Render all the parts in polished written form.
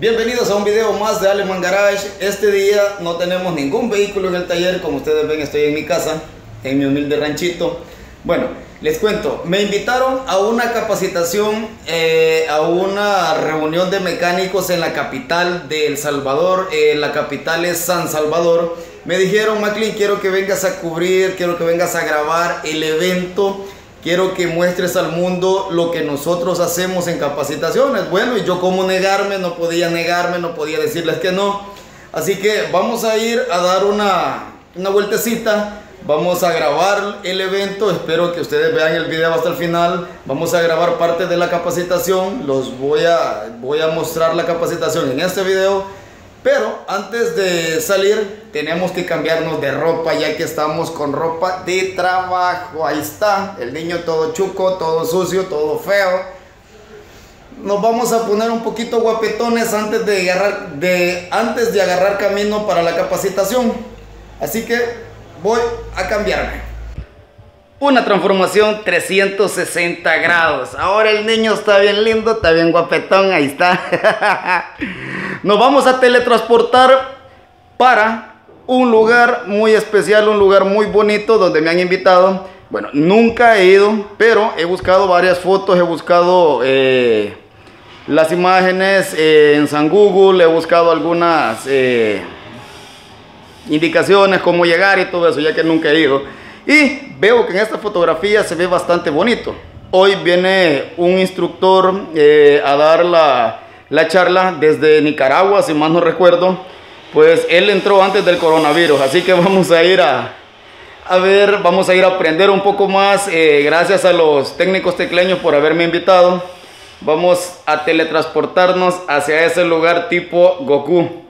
Bienvenidos a un video más de Alemán Garage. Este día no tenemos ningún vehículo en el taller. Como ustedes ven, estoy en mi casa, en mi humilde ranchito. Bueno, les cuento, me invitaron a una capacitación, a una reunión de mecánicos en la capital de El Salvador. La capital es San Salvador. Me dijeron, Maclin, quiero que vengas a cubrir, quiero que vengas a grabar el evento, quiero que muestres al mundo lo que nosotros hacemos en capacitaciones. Bueno, y yo cómo negarme, no podía negarme, no podía decirles que no. Así que vamos a ir a dar una vueltecita, vamos a grabar el evento. Espero que ustedes vean el video hasta el final. Vamos a grabar parte de la capacitación, los voy a mostrar la capacitación en este video. Pero antes de salir tenemos que cambiarnos de ropa, ya que estamos con ropa de trabajo. Ahí está, el niño todo chuco, todo sucio, todo feo. Nos vamos a poner un poquito guapetones antes de agarrar camino para la capacitación. Así que voy a cambiarme. Una transformación 360 grados. Ahora el niño está bien lindo, está bien guapetón, ahí está. Nos vamos a teletransportar para un lugar muy especial, un lugar muy bonito donde me han invitado. Bueno, nunca he ido, pero he buscado varias fotos, he buscado las imágenes en San Google, he buscado algunas indicaciones cómo llegar y todo eso, ya que nunca he ido. Y veo que en esta fotografía se ve bastante bonito. Hoy viene un instructor a dar la charla desde Nicaragua, si mal no recuerdo. Pues él entró antes del coronavirus, así que vamos a ir a aprender un poco más. Gracias a los técnicos tecleños por haberme invitado. Vamos a teletransportarnos hacia ese lugar tipo Goku.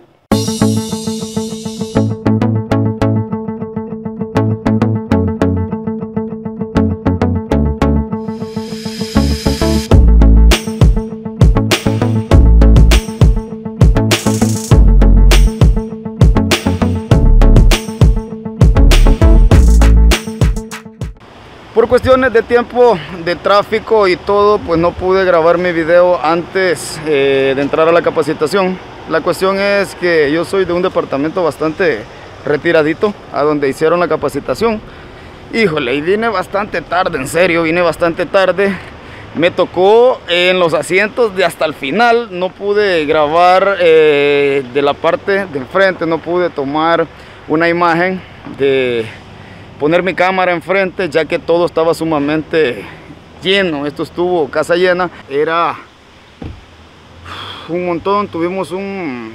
Cuestiones de tiempo, de tráfico y todo, pues no pude grabar mi video antes de entrar a la capacitación. La cuestión es que yo soy de un departamento bastante retiradito a donde hicieron la capacitación. Híjole, y vine bastante tarde, en serio, vine bastante tarde. Me tocó en los asientos de hasta el final. No pude grabar de la parte del frente, no pude tomar una imagen de poner mi cámara enfrente, ya que todo estaba sumamente lleno. Esto estuvo casa llena, era un montón. Tuvimos un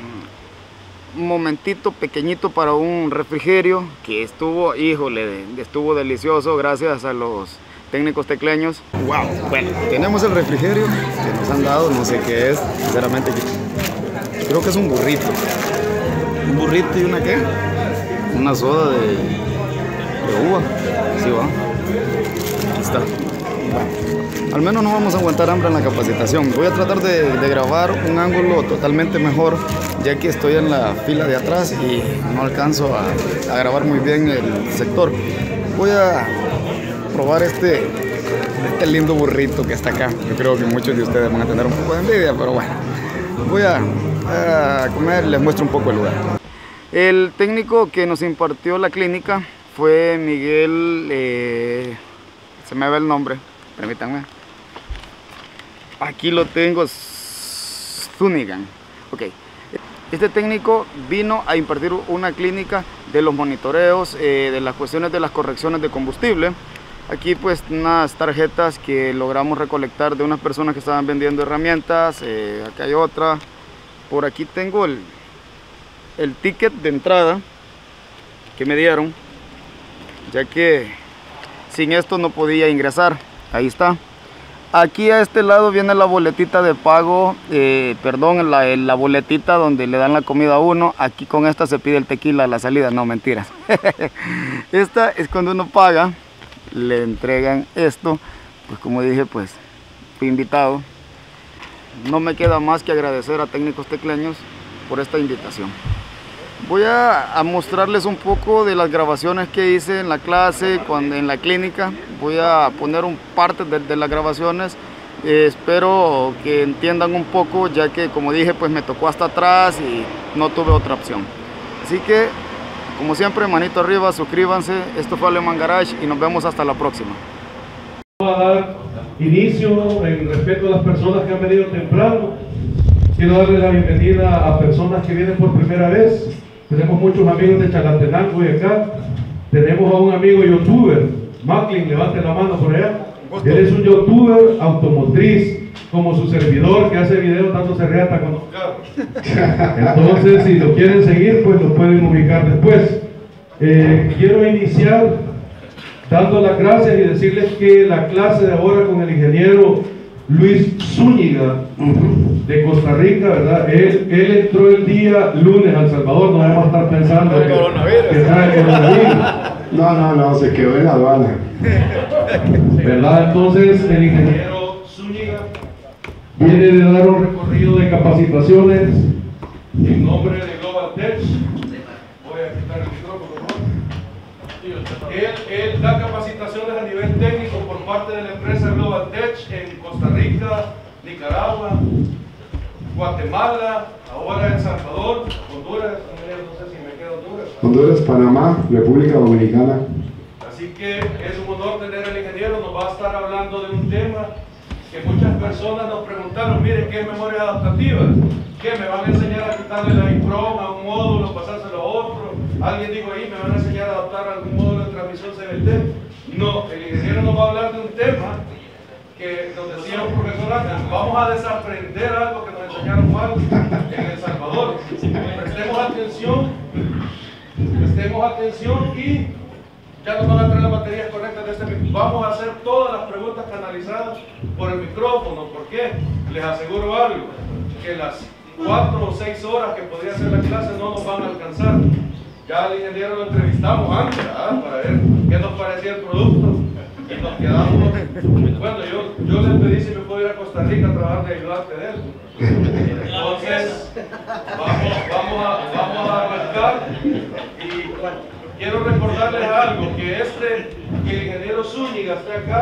momentito pequeñito para un refrigerio que estuvo, híjole, estuvo delicioso, gracias a los técnicos tecleños. Wow, bueno, tenemos el refrigerio que nos han dado, no sé qué es, sinceramente creo que es un burrito. ¿Un burrito y una qué? Una soda de uva, sí va. Ahí está. Bueno, al menos no vamos a aguantar hambre en la capacitación. Voy a tratar de grabar un ángulo totalmente mejor, ya que estoy en la fila de atrás y no alcanzo a grabar muy bien el sector. Voy a probar este lindo burrito que está acá. Yo creo que muchos de ustedes van a tener un poco de envidia, pero bueno, voy a comer, les muestro un poco el lugar. El técnico que nos impartió la clínica fue Miguel, se me ve el nombre, permítanme, aquí lo tengo, Zunigan. Ok, este técnico vino a impartir una clínica de los monitoreos, de las cuestiones de las correcciones de combustible. Aquí pues unas tarjetas que logramos recolectar de unas personas que estaban vendiendo herramientas. Acá hay otra, por aquí tengo el ticket de entrada que me dieron, ya que sin esto no podía ingresar. Ahí está. Aquí a este lado viene la boletita de pago, perdón, la boletita donde le dan la comida a uno. Aquí con esta se pide el tequila a la salida, no, mentiras. Esta es cuando uno paga, le entregan esto. Pues como dije, pues fui invitado. No me queda más que agradecer a Técnicos Tecleños por esta invitación. Voy a mostrarles un poco de las grabaciones que hice en la clase, en la clínica. Voy a poner un parte de las grabaciones. Espero que entiendan un poco, ya que como dije, pues me tocó hasta atrás y no tuve otra opción. Así que, como siempre, manito arriba, suscríbanse. Esto fue Alemán Garage y nos vemos hasta la próxima. Vamos a dar inicio en respeto a las personas que han venido temprano. Quiero darle la bienvenida a personas que vienen por primera vez. Tenemos muchos amigos de Chalatenango y acá. Tenemos a un amigo youtuber, Maclin, levante la mano por allá. Él es un youtuber automotriz, como su servidor, que hace videos tanto se reata con los carros. Entonces, si lo quieren seguir, pues lo pueden ubicar después. Quiero iniciar dando las gracias y decirles que la clase de ahora con el ingeniero Luis Zúñiga, de Costa Rica, ¿verdad? Él entró el día lunes a El Salvador, no vamos a estar pensando que está el coronavirus. No, se quedó en la aduana, ¿verdad? Entonces, el ingeniero Zúñiga viene de dar un recorrido de capacitaciones en nombre de Global Tech. Voy a quitar el micrófono. Él da capacitaciones a nivel técnico por parte de la empresa Global Tech en Costa Rica, Nicaragua, Guatemala, ahora El Salvador, Honduras, no sé si me queda Honduras. Honduras, Panamá, República Dominicana. Así que es un honor tener al ingeniero, nos va a estar hablando de un tema que muchas personas nos preguntaron, miren, ¿qué es memoria adaptativa? ¿Qué me van a enseñar a quitarle la IPROM a un módulo, pasárselo a otro? Alguien dijo ahí, ¿me van a enseñar a adaptar algún módulo de transmisión CVT? No, el ingeniero nos va a hablar de un tema que nos decía un profesor antes, vamos a desaprender algo que nos enseñaron mal en El Salvador. Prestemos atención y ya nos van a traer las baterías correctas de este micrófono. Vamos a hacer todas las preguntas canalizadas por el micrófono, porque les aseguro algo, que las 4 o 6 horas que podría ser la clase no nos van a alcanzar. Ya al ingeniero lo entrevistamos antes, ¿verdad? Para ver qué nos parecía el producto. Y nos quedamos. Bueno, yo les pedí si me puedo ir a Costa Rica a trabajar de ayudante de él. Entonces, vamos a arrancar. Y quiero recordarles algo: que el ingeniero Zúñiga esté acá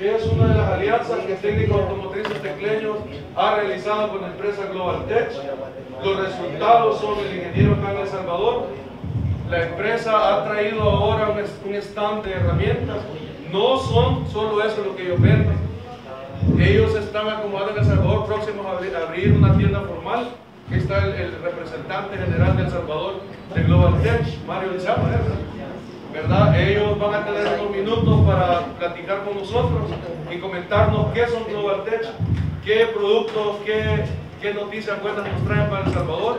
es una de las alianzas que Técnicos Automotrices Tecleños ha realizado con la empresa Global Tech. Los resultados son el ingeniero acá en El Salvador. La empresa ha traído ahora un stand de herramientas. No son solo eso lo que ellos venden. Ellos están acomodados en El Salvador, próximos a abrir una tienda formal. Aquí está el representante general de El Salvador de Global Tech, Mario Chapas, ¿verdad? Ellos van a tener unos minutos para platicar con nosotros y comentarnos qué son Global Tech, qué productos, qué noticias buenas nos traen para El Salvador.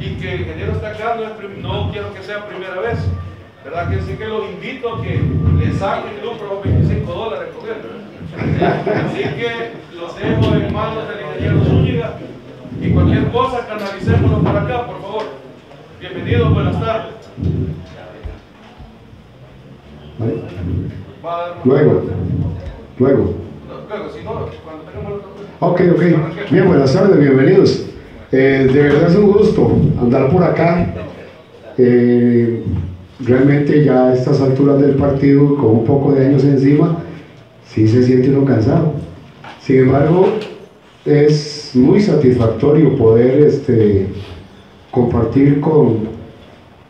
Y que el ingeniero está acá, no quiero que sea primera vez, ¿verdad? Que sí, que los invito a que le saquen lucro los $25 con él. Así que los dejo en manos del ingeniero Zúñiga y cualquier cosa canalicémoslo por acá, por favor. Bienvenidos, buenas tardes. Luego. Luego, si no, cuando tengamos el otro. Ok. Bien, buenas tardes, bienvenidos. De verdad es un gusto andar por acá. Realmente ya a estas alturas del partido, con un poco de años encima, sí se siente uno cansado. Sin embargo, es muy satisfactorio poder compartir con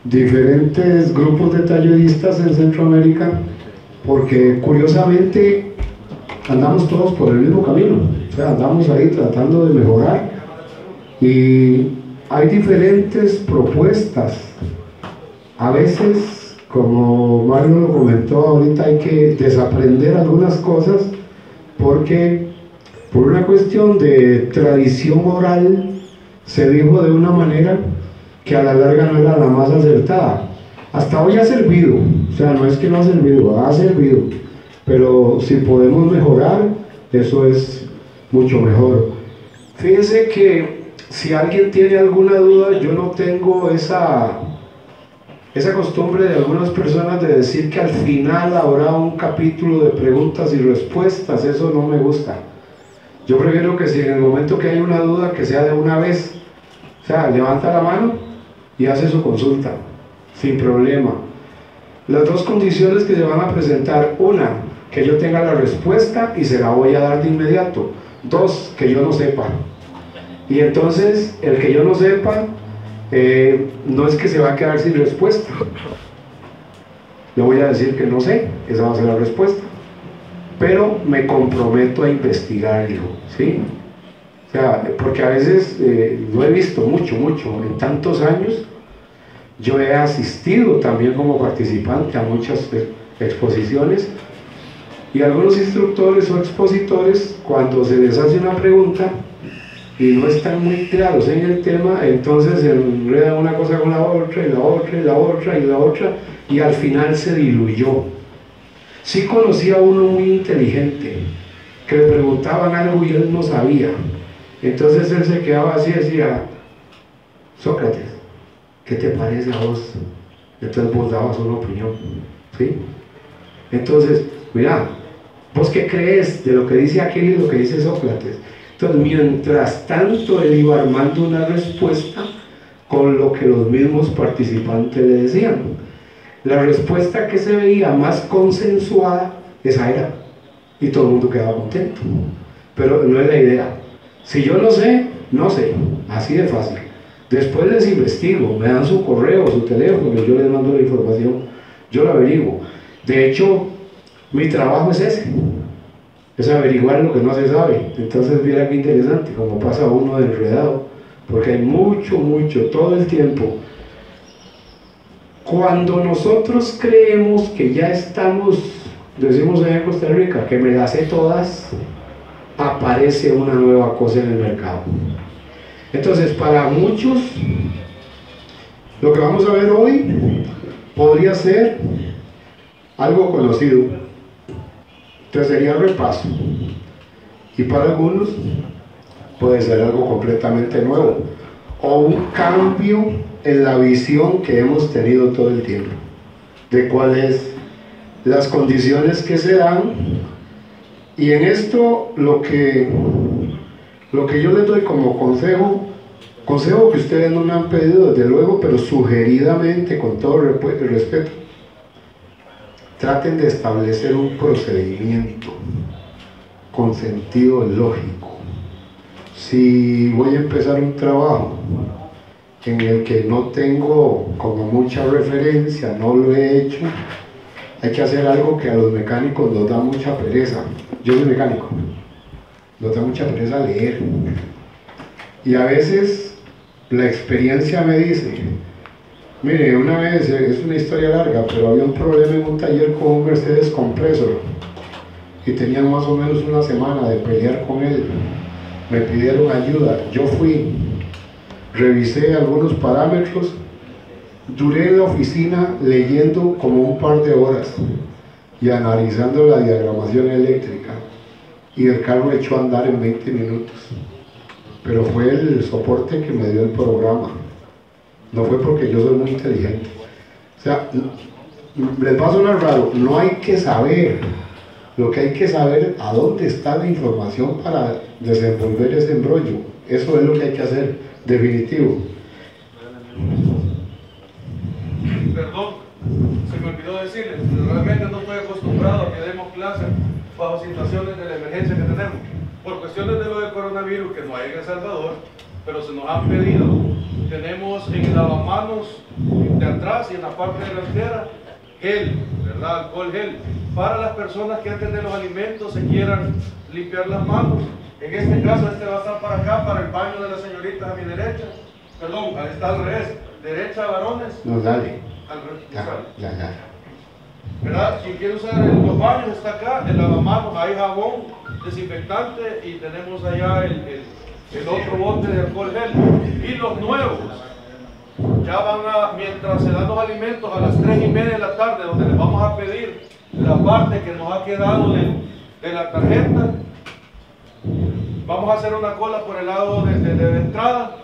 diferentes grupos de talleristas en Centroamérica, porque curiosamente andamos todos por el mismo camino. O sea, andamos ahí tratando de mejorar y hay diferentes propuestas. A veces, como Mario lo comentó ahorita, hay que desaprender algunas cosas porque por una cuestión de tradición oral se dijo de una manera que a la larga no era la más acertada. Hasta hoy ha servido, o sea, no es que no ha servido, pero si podemos mejorar, eso es mucho mejor. Fíjense que si alguien tiene alguna duda, yo no tengo esa costumbre de algunas personas de decir que al final habrá un capítulo de preguntas y respuestas. Eso no me gusta. Yo prefiero que si en el momento que hay una duda, que sea de una vez. O sea, levanta la mano y hace su consulta, sin problema. Las dos condiciones que se van a presentar: una, que yo tenga la respuesta y se la voy a dar de inmediato; dos, que yo no sepa. Y entonces, el que yo no sepa, no es que se va a quedar sin respuesta. Yo voy a decir que no sé, esa va a ser la respuesta, pero me comprometo a investigarlo, ¿sí? O sea, porque a veces lo he visto mucho en tantos años. Yo he asistido también como participante a muchas exposiciones, y algunos instructores o expositores, cuando se les hace una pregunta y no están muy claros en el tema, entonces se enredan una cosa con la otra, y la otra, y la otra, y la otra, y al final se diluyó. Sí conocí a uno muy inteligente, que le preguntaban algo y él no sabía. Entonces él se quedaba así y decía: Sócrates, ¿qué te parece a vos? Entonces vos dabas una opinión, ¿sí? Entonces, mira, ¿vos qué crees de lo que dice aquel y lo que dice Sócrates? Entonces, mientras tanto, él iba armando una respuesta con lo que los mismos participantes le decían. La respuesta que se veía más consensuada, esa era, y todo el mundo quedaba contento. Pero no es la idea. Si yo no sé, no sé, así de fácil. Después les investigo, me dan su correo, su teléfono, yo les mando la información, yo la averiguo. De hecho, mi trabajo es ese, es averiguar lo que no se sabe. Entonces, mira qué interesante, como pasa uno de enredado, porque hay mucho, todo el tiempo. Cuando nosotros creemos que ya estamos, decimos allá en Costa Rica, que me las sé todas, aparece una nueva cosa en el mercado. Entonces, para muchos, lo que vamos a ver hoy podría ser algo conocido. Entonces sería repaso, y para algunos puede ser algo completamente nuevo, o un cambio en la visión que hemos tenido todo el tiempo, de cuáles las condiciones que se dan. Y en esto lo que yo les doy como consejo que ustedes no me han pedido, desde luego, pero sugeridamente, con todo respeto, traten de establecer un procedimiento con sentido lógico. Si voy a empezar un trabajo en el que no tengo como mucha referencia, no lo he hecho, hay que hacer algo que a los mecánicos nos da mucha pereza. Yo soy mecánico, nos da mucha pereza leer. Y a veces la experiencia me dice: mire, una vez, es una historia larga, pero había un problema en un taller con un Mercedes compresor, y tenían más o menos una semana de pelear con él. Me pidieron ayuda, yo fui, revisé algunos parámetros, duré en la oficina leyendo como un par de horas y analizando la diagramación eléctrica, y el carro echó a andar en 20 minutos, pero fue el soporte que me dio el programa. No fue porque yo soy muy inteligente. O sea, les va a sonar raro, no hay que saber. Lo que hay que saber, a dónde está la información para desenvolver ese embrollo. Eso es lo que hay que hacer, definitivo. Perdón, se me olvidó decirles, realmente no estoy acostumbrado a que demos clases bajo situaciones de la emergencia que tenemos. Por cuestiones de lo del coronavirus, que no hay en El Salvador, pero se nos han pedido. Tenemos en el lavamanos de atrás y en la parte delantera gel, ¿verdad? Alcohol gel. Para las personas que antes de los alimentos se quieran limpiar las manos. En este caso, este va a estar para acá, para el baño de las señoritas a mi derecha. Perdón, está al revés. Derecha, varones. No, dale. Al revés. Ya. ¿Verdad? Quien quiere usar los baños está acá, el lavamanos, hay jabón, desinfectante, y tenemos allá el otro bote de alcohol gel. Y los nuevos Ya van a, mientras se dan los alimentos a las 3:30 de la tarde, donde les vamos a pedir la parte que nos ha quedado de la tarjeta, vamos a hacer una cola por el lado de la entrada.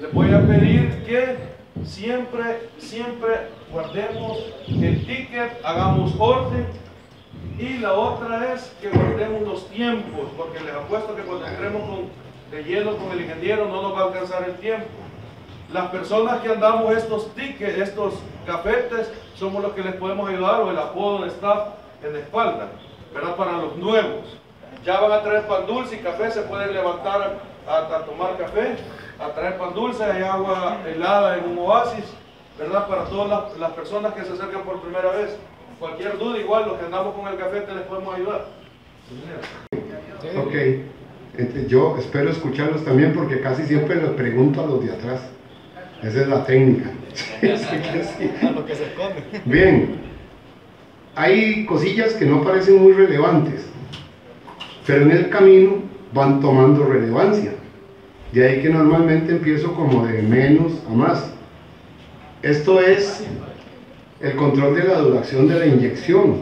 Les voy a pedir que siempre guardemos el ticket, hagamos orden, y la otra es que guardemos los tiempos, porque les apuesto que cuando entremos de lleno con el ingeniero no nos va a alcanzar el tiempo. Las personas que andamos estos tickets, estos cafetes, somos los que les podemos ayudar, o el apodo de staff en la espalda, ¿verdad? Para los nuevos. Ya van a traer pan dulce y café, se pueden levantar a tomar café, a traer pan dulce, hay agua helada en un oasis, ¿verdad? Para todas las personas que se acercan por primera vez. Cualquier duda, igual, los que andamos con el café te les podemos ayudar. Ok, yo espero escucharlos también, porque casi siempre les pregunto a los de atrás. Esa es la técnica. A lo que se come. Bien, hay cosillas que no parecen muy relevantes, pero en el camino van tomando relevancia. De ahí que normalmente empiezo como de menos a más. Esto es el control de la duración de la inyección.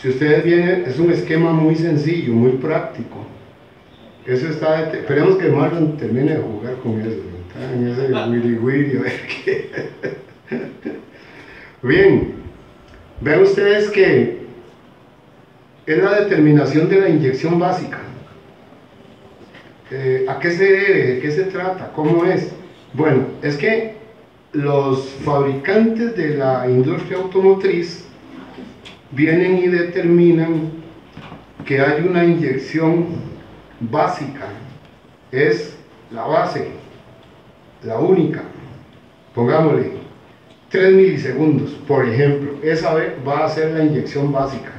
Si ustedes vienen, es un esquema muy sencillo, muy práctico. Eso está, esperemos que Marlon termine de jugar con eso, está en ese wiri-wiri, a ver qué. Bien, vean ustedes que es la determinación de la inyección básica. ¿A qué se debe? ¿De qué se trata? ¿Cómo es? Bueno, es que los fabricantes de la industria automotriz vienen y determinan que hay una inyección básica, es la base, la única, pongámosle 3 milisegundos, por ejemplo. Esa va a ser la inyección básica,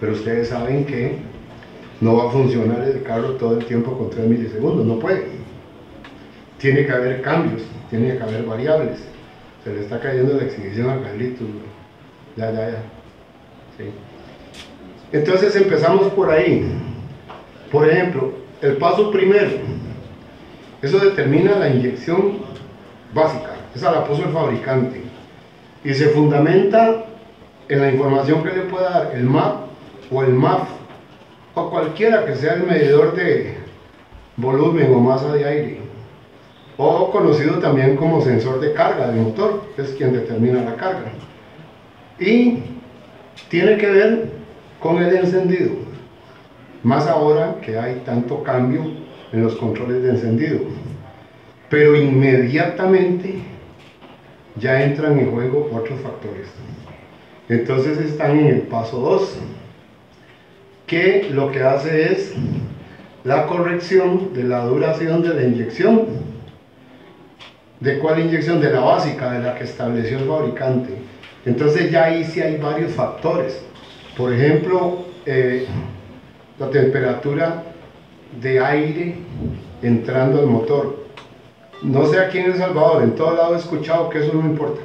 pero ustedes saben que no va a funcionar el carro todo el tiempo con 3 milisegundos, no puede. Tiene que haber cambios, tiene que haber variables. Se le está cayendo la exhibición a Carlitos. Ya. Sí. Entonces empezamos por ahí. Por ejemplo, el paso primero. Eso determina la inyección básica. Esa la puso el fabricante. Y se fundamenta en la información que le pueda dar el MAP o el MAF, o cualquiera que sea el medidor de volumen o masa de aire, o conocido también como sensor de carga del motor, es quien determina la carga, y tiene que ver con el encendido, más ahora que hay tanto cambio en los controles de encendido. Pero inmediatamente ya entran en juego otros factores. Entonces están en el paso 2, que lo que hace es la corrección de la duración de la inyección. ¿De cuál inyección? De la básica, de la que estableció el fabricante. Entonces ya ahí sí hay varios factores. Por ejemplo, la temperatura de aire entrando al motor. No sé aquí en El Salvador, en todo lado he escuchado que eso no importa,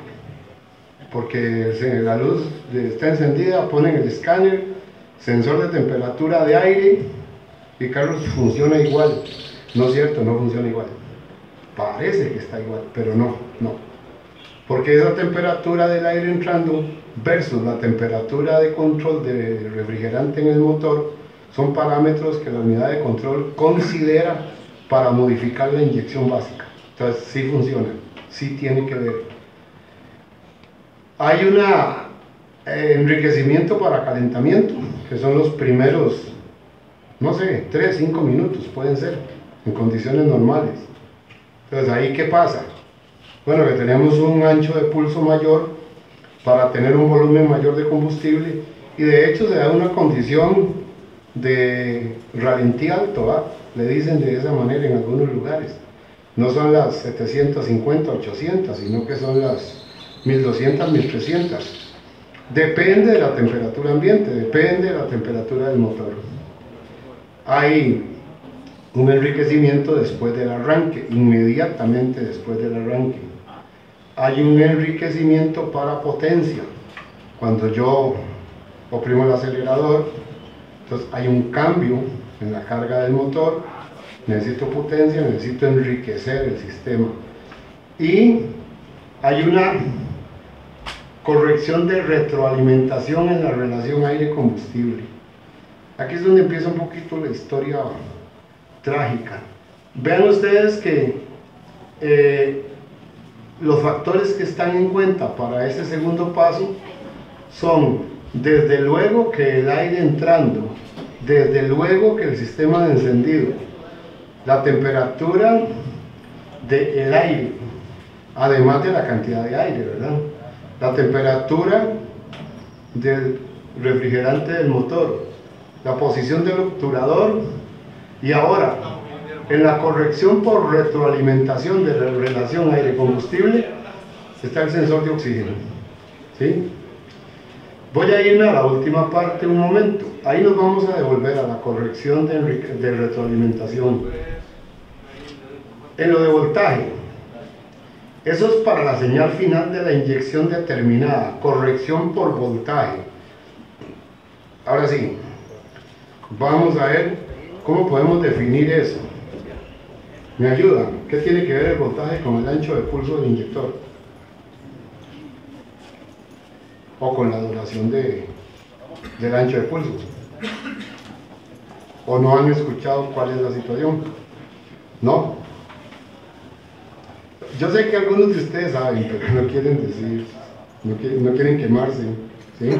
porque la luz está encendida, ponen el escáner, sensor de temperatura de aire, y Carlos, funciona igual. No es cierto, no funciona igual. Parece que está igual, pero no. Porque esa temperatura del aire entrando versus la temperatura de control del refrigerante en el motor son parámetros que la unidad de control considera para modificar la inyección básica. Entonces sí funciona, sí tiene que ver. Hay una enriquecimiento para calentamiento, que son los primeros, no sé, 3-5 minutos pueden ser, en condiciones normales. Entonces ahí, ¿qué pasa? Bueno, que tenemos un ancho de pulso mayor para tener un volumen mayor de combustible, y de hecho se da una condición de ralentí alto, ¿va? Le dicen de esa manera en algunos lugares. No son las 750, 800, sino que son las 1200, 1300. Depende de la temperatura ambiente, depende de la temperatura del motor. Hay un enriquecimiento después del arranque, inmediatamente después del arranque. Hay un enriquecimiento para potencia. Cuando yo oprimo el acelerador, entonces hay un cambio en la carga del motor, necesito potencia, necesito enriquecer el sistema. Y hay una corrección de retroalimentación en la relación aire-combustible. Aquí es donde empieza un poquito la historia trágica. Vean ustedes que los factores que están en cuenta para ese segundo paso son, desde luego, que el aire entrando, desde luego que el sistema de encendido, la temperatura del aire, además de la cantidad de aire, ¿verdad? La temperatura del refrigerante del motor, la posición del obturador, y ahora en la corrección por retroalimentación de la relación aire-combustible está el sensor de oxígeno, ¿sí? Voy a irme a la última parte un momento, ahí nos vamos a devolver a la corrección de retroalimentación. En lo de voltaje, eso es para la señal final de la inyección determinada, corrección por voltaje. Ahora sí, vamos a ver cómo podemos definir eso. ¿Me ayudan? ¿Qué tiene que ver el voltaje con el ancho de pulso del inyector? O con la duración del ancho de pulso. ¿O no han escuchado cuál es la situación? ¿No? Yo sé que algunos de ustedes saben, pero no quieren decir, no quieren quemarse, ¿sí?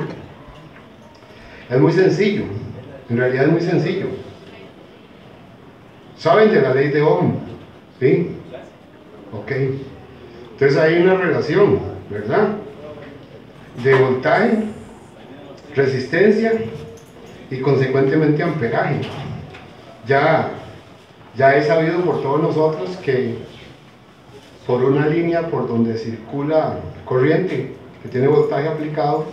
Es muy sencillo, en realidad es muy sencillo. ¿Saben de la ley de Ohm? ¿Sí? Ok. Entonces hay una relación, ¿verdad? De voltaje, resistencia y consecuentemente amperaje. Ya he sabido por todos nosotros que por una línea por donde circula corriente que tiene voltaje aplicado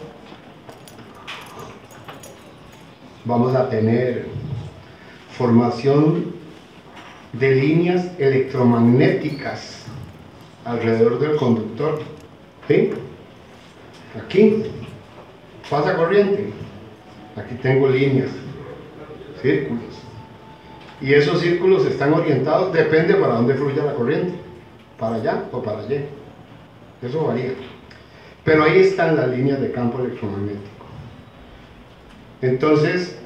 vamos a tener formación de líneas electromagnéticas alrededor del conductor, ¿sí? Aquí pasa corriente, aquí tengo líneas, círculos, y esos círculos están orientados, depende para dónde fluya la corriente, para allá o para allá, eso varía, pero ahí están las líneas de campo electromagnético. Entonces,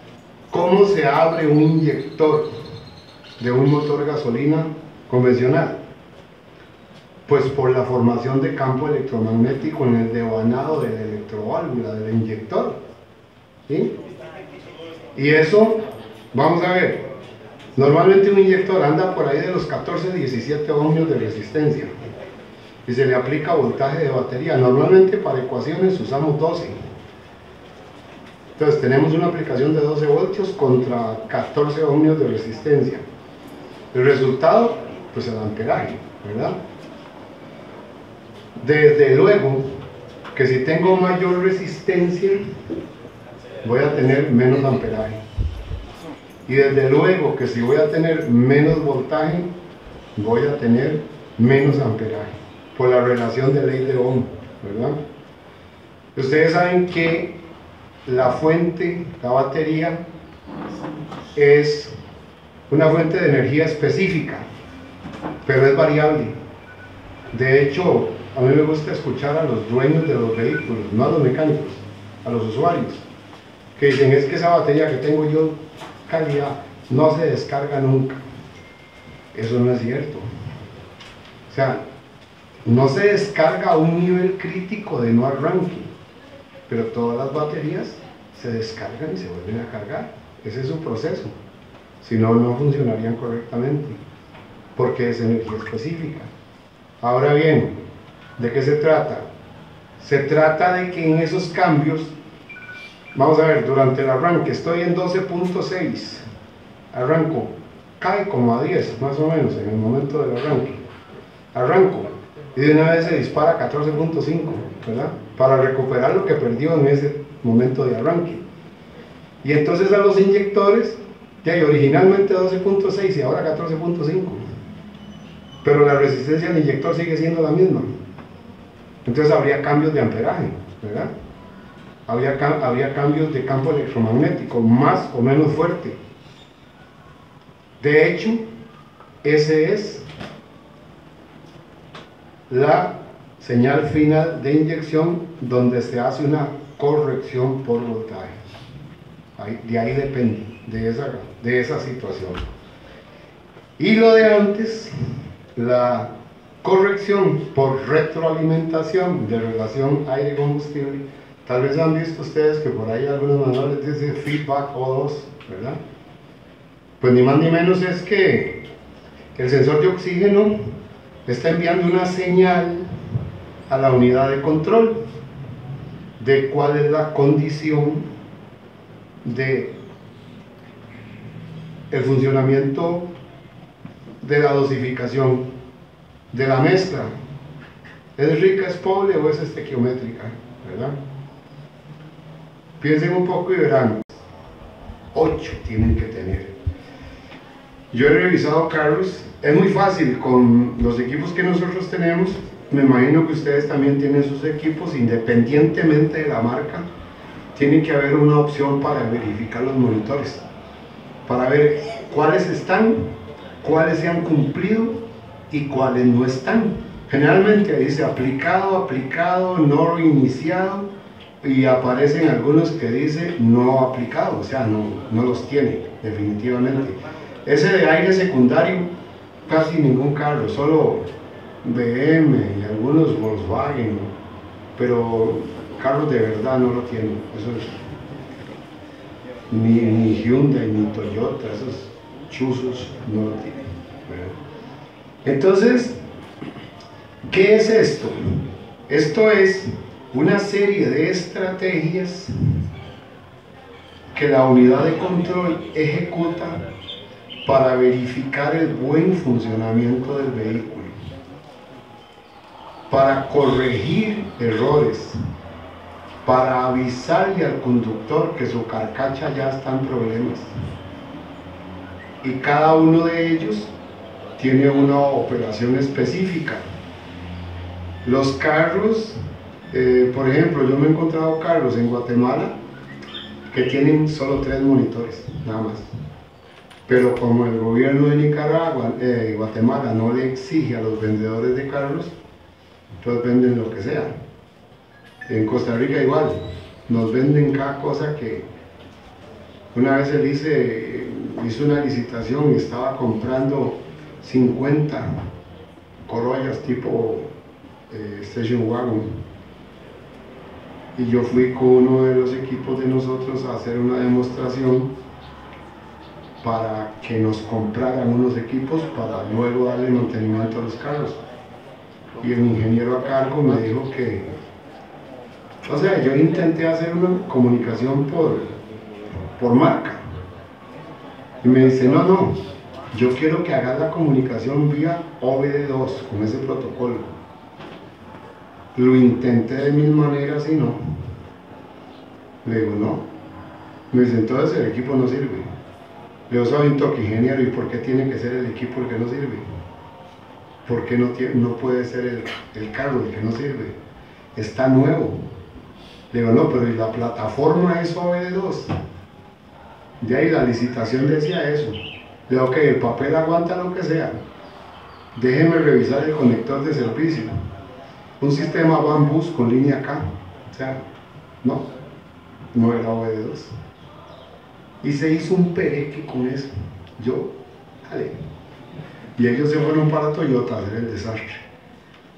¿cómo se abre un inyector de un motor gasolina convencional? Pues por la formación de campo electromagnético en el devanado de la electroválvula del inyector, ¿sí? Y eso, vamos a ver, normalmente un inyector anda por ahí de los 14-17 ohmios de resistencia y se le aplica voltaje de batería. Normalmente para ecuaciones usamos 12, entonces tenemos una aplicación de 12 voltios contra 14 ohmios de resistencia. El resultado, pues el amperaje, ¿verdad? Desde luego que si tengo mayor resistencia voy a tener menos amperaje, y desde luego que si voy a tener menos voltaje voy a tener menos amperaje por la relación de ley de Ohm, ¿verdad? Ustedes saben que la fuente, la batería, es una fuente de energía específica, pero es variable. De hecho, a mí me gusta escuchar a los dueños de los vehículos, no a los mecánicos, a los usuarios, que dicen: es que esa batería que tengo yo, calidad, no se descarga nunca. Eso no es cierto. O sea, no se descarga a un nivel crítico de no arranque, pero todas las baterías se descargan y se vuelven a cargar. Ese es su proceso. Si no, no funcionarían correctamente, porque es energía específica. Ahora bien, ¿de qué se trata? Se trata de que en esos cambios, vamos a ver, durante el arranque estoy en 12.6, arranco, cae como a 10 más o menos en el momento del arranque, arranco y de una vez se dispara a 14.5, ¿verdad? Para recuperar lo que perdió en ese momento de arranque. Y entonces a los inyectores, ya originalmente 12.6 y ahora 14.5, pero la resistencia del inyector sigue siendo la misma. Entonces habría cambios de amperaje, ¿verdad? Habría cambios de campo electromagnético más o menos fuerte. De hecho, Esa es la señal final de inyección donde se hace una corrección por voltaje. De ahí depende, de esa situación. Y lo de antes, la corrección por retroalimentación de relación aire-combustible, tal vez han visto ustedes que por ahí algunos manuales dicen feedback O2, ¿verdad? Pues ni más ni menos es que el sensor de oxígeno está enviando una señal a la unidad de control de cuál es la condición de el funcionamiento de la dosificación de la mezcla. ¿Es rica, es pobre o es estequiométrica? ¿Verdad? Piensen un poco y verán. 8 tienen que tener. Yo he revisado, Carlos, es muy fácil con los equipos que nosotros tenemos. Me imagino que ustedes también tienen sus equipos, independientemente de la marca. Tiene que haber una opción para verificar los monitores, para ver cuáles están, cuáles se han cumplido y cuáles no están. Generalmente dice aplicado, aplicado, no reiniciado, y aparecen algunos que dice no aplicado, o sea, no los tiene definitivamente. Ese de aire secundario, casi ningún carro, solo BMW y algunos Volkswagen, pero carros de verdad no lo tienen. Eso es. Ni Hyundai, ni Toyota, esos chuzos no lo tienen. Entonces, ¿qué es esto? Esto es una serie de estrategias que la unidad de control ejecuta para verificar el buen funcionamiento del vehículo, para corregir errores, para avisarle al conductor que su carcacha ya está en problemas. Y cada uno de ellos tiene una operación específica. Los carros, por ejemplo, yo me he encontrado carros en Guatemala que tienen solo 3 monitores, nada más. Pero como el gobierno de Nicaragua, Guatemala no le exige a los vendedores de carros, entonces venden lo que sea. En Costa Rica igual, nos venden cada cosa que... Una vez él hizo una licitación y estaba comprando 50 Corollas tipo Station Wagon. Y yo fui con uno de los equipos de nosotros a hacer una demostración para que nos compraran unos equipos para luego darle mantenimiento a los carros. Y el ingeniero a cargo me dijo que... O sea, yo intenté hacer una comunicación por marca. Y me dice, no, yo quiero que hagas la comunicación vía OBD2, con ese protocolo. Lo intenté de mil maneras y no. Le digo, no. Me dice, entonces el equipo no sirve. Le digo, soy un toque ingeniero, ¿y por qué tiene que ser el equipo el que no sirve? ¿Por qué no puede ser el carro el que no sirve? Está nuevo. Le digo, no, pero ¿y la plataforma es OBD2? De ahí la licitación decía eso. Le digo, ok, el papel aguanta lo que sea. Déjeme revisar el conector de servicio. Un sistema van bus con línea K. O sea, no era OBD2. Y se hizo un pereque con eso. Yo, dale. Y ellos se fueron para Toyota a hacer el desastre.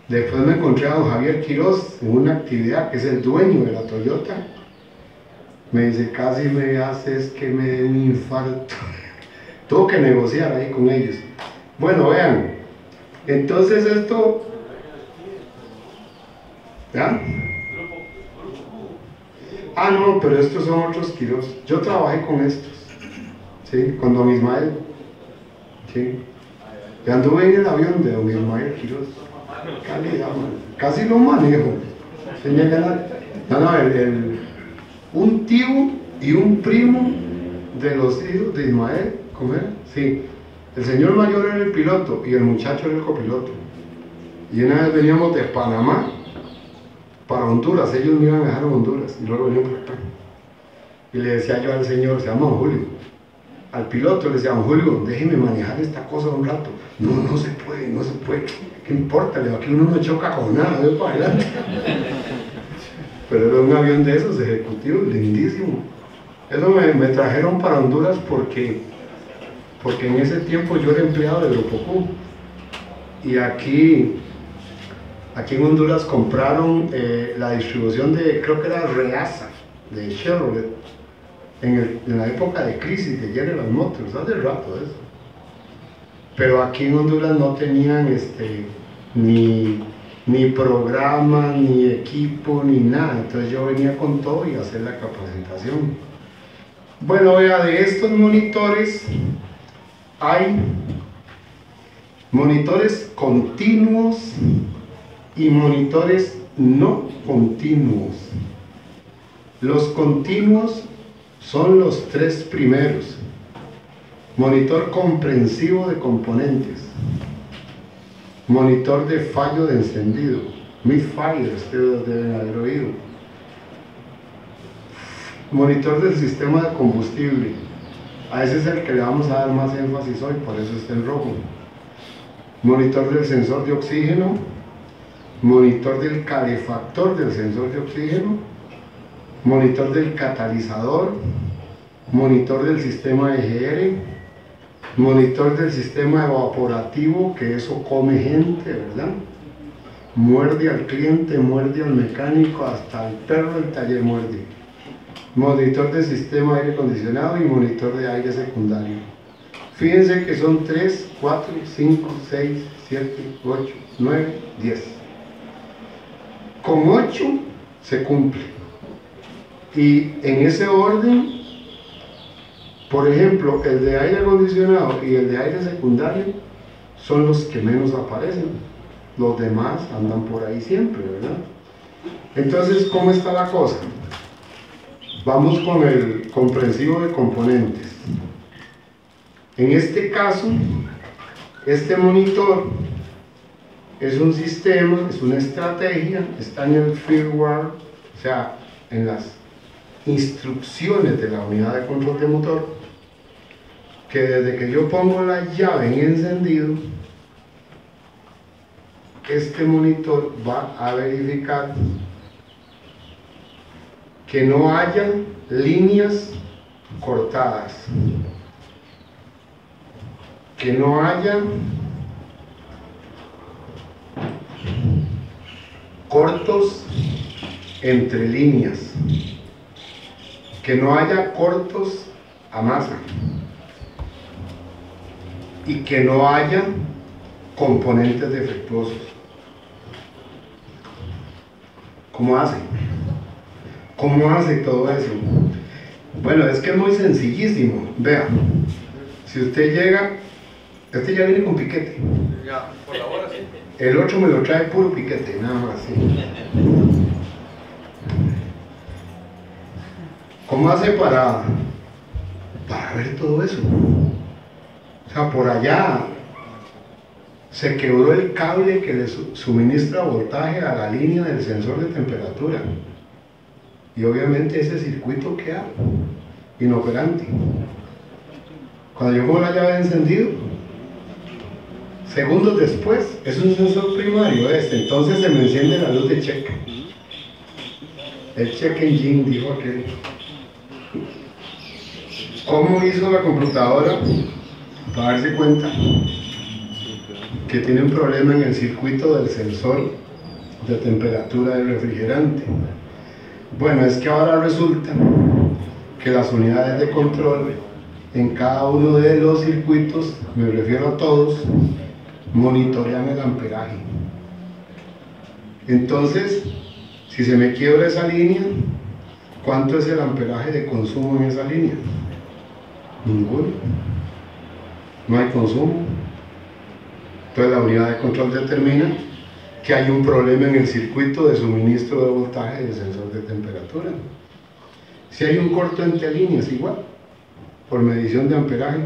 Después me encontré a don Javier Quirós en una actividad que es el dueño de la Toyota. Me dice, casi me haces que me dé un infarto. Tuvo que negociar ahí con ellos. Bueno, vean. Entonces esto... ¿Ya? Ah, no, pero estos son otros Quirós. Yo trabajé con estos. ¿Sí? Con don Ismael. ¿Sí? Y anduve en el avión de don Ismael Quirós. Casi lo manejo. Un tío y un primo de los hijos de Ismael, ¿cómo era? Sí. El señor mayor era el piloto y el muchacho era el copiloto. Y una vez veníamos de Panamá para Honduras, ellos me iban a dejar a Honduras y luego venían para acá. Y le decía yo al señor, se llama Julio, al piloto, le decían, Julio, déjeme manejar esta cosa un rato. No, no se puede, no se puede. ¿Qué importa? Aquí uno no choca con nada, voy para adelante. Pero era un avión de esos ejecutivos, lindísimo. Eso me trajeron para Honduras porque en ese tiempo yo era empleado de Grupo Q. Y aquí en Honduras compraron la distribución de, creo que era Reasa, de Chevrolet, en la época de crisis de General Motors, hace rato eso. Pero aquí en Honduras no tenían ni programa, ni equipo, ni nada. Entonces yo venía con todo y hacer la capacitación. Bueno, vea, de estos monitores hay monitores continuos y monitores no continuos. Los continuos son los tres primeros. Monitor comprensivo de componentes, monitor de fallo de encendido, misfire, ustedes deben haber oído, monitor del sistema de combustible. A ese es el que le vamos a dar más énfasis hoy, por eso está en rojo. Monitor del sensor de oxígeno, monitor del calefactor del sensor de oxígeno, monitor del catalizador, monitor del sistema EGR, monitor del sistema evaporativo, que eso come gente, ¿verdad? Muerde al cliente, muerde al mecánico, hasta el perro del taller muerde. Monitor del sistema de aire acondicionado y monitor de aire secundario. Fíjense que son 3, 4, 5, 6, 7, 8, 9, 10. Con 8 se cumple. Y en ese orden, por ejemplo, el de aire acondicionado y el de aire secundario son los que menos aparecen. Los demás andan por ahí siempre, ¿verdad? Entonces, ¿cómo está la cosa? Vamos con el comprensivo de componentes. En este caso, este monitor es un sistema, es una estrategia, está en el firmware, o sea, en las instrucciones de la unidad de control de motor, que desde que yo pongo la llave en encendido, este monitor va a verificar que no haya líneas cortadas, que no haya cortos entre líneas, que no haya cortos a masa y que no haya componentes defectuosos. ¿Cómo hace? ¿Cómo hace todo eso? Bueno, es que es muy sencillísimo. Vea, si usted llega, este ya viene con piquete. Ya, por la hora, sí. El otro me lo trae puro piquete, nada más. Sí. ¿Cómo hace para ver todo eso? O sea, por allá se quebró el cable que le suministra voltaje a la línea del sensor de temperatura. Y obviamente ese circuito queda inoperante. Cuando yo pongo la llave de encendido, segundos después, es un sensor primario entonces se me enciende la luz de check. El check engine, dijo aquel. ¿Cómo hizo la computadora para darse cuenta que tiene un problema en el circuito del sensor de temperatura del refrigerante? Bueno, es que ahora resulta que las unidades de control en cada uno de los circuitos, me refiero a todos, monitorean el amperaje. Entonces, si se me quiebra esa línea, ¿cuánto es el amperaje de consumo en esa línea? Ninguno. No hay consumo. Entonces la unidad de control determina que hay un problema en el circuito de suministro de voltaje del sensor de temperatura. Si hay un corto entre líneas, igual, por medición de amperaje.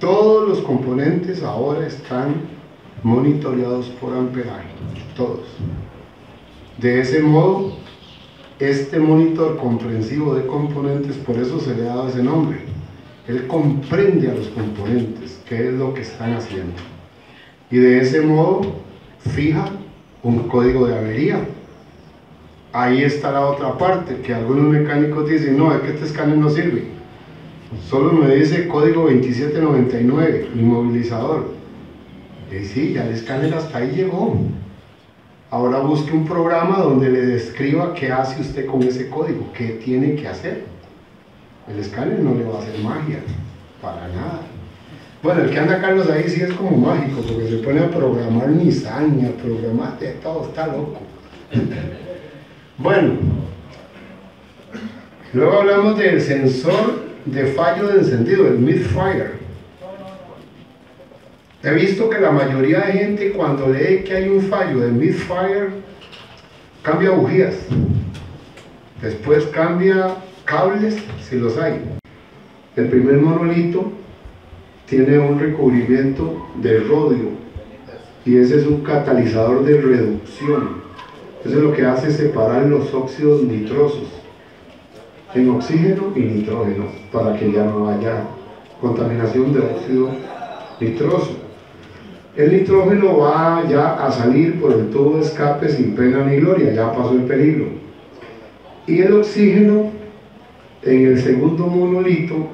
Todos los componentes ahora están monitoreados por amperaje, todos. De ese modo, este monitor comprensivo de componentes, por eso se le ha dado ese nombre, él comprende a los componentes, qué es lo que están haciendo, y de ese modo fija un código de avería. Ahí está la otra parte, que algunos mecánicos dicen, no, es que este escáner no sirve, solo me dice código 2799, inmovilizador. Y sí, ya el escáner hasta ahí llegó. Ahora busque un programa donde le describa qué hace usted con ese código, qué tiene que hacer. El escáner no le va a hacer magia, para nada. Bueno, el que anda Carlos ahí sí es como mágico, porque se pone a programar Nissan, a programar de todo, está loco. Bueno, luego hablamos del sensor de fallo de encendido, el misfire. He visto que la mayoría de gente, cuando lee que hay un fallo de misfire, cambia bujías, después cambia cables si los hay. El primer monolito tiene un recubrimiento de rodio y ese es un catalizador de reducción. Eso es lo que hace separar los óxidos nitrosos en oxígeno y nitrógeno para que ya no haya contaminación de óxido nitroso. El nitrógeno va ya a salir por el tubo de escape sin pena ni gloria, ya pasó el peligro. Y el oxígeno en el segundo monolito,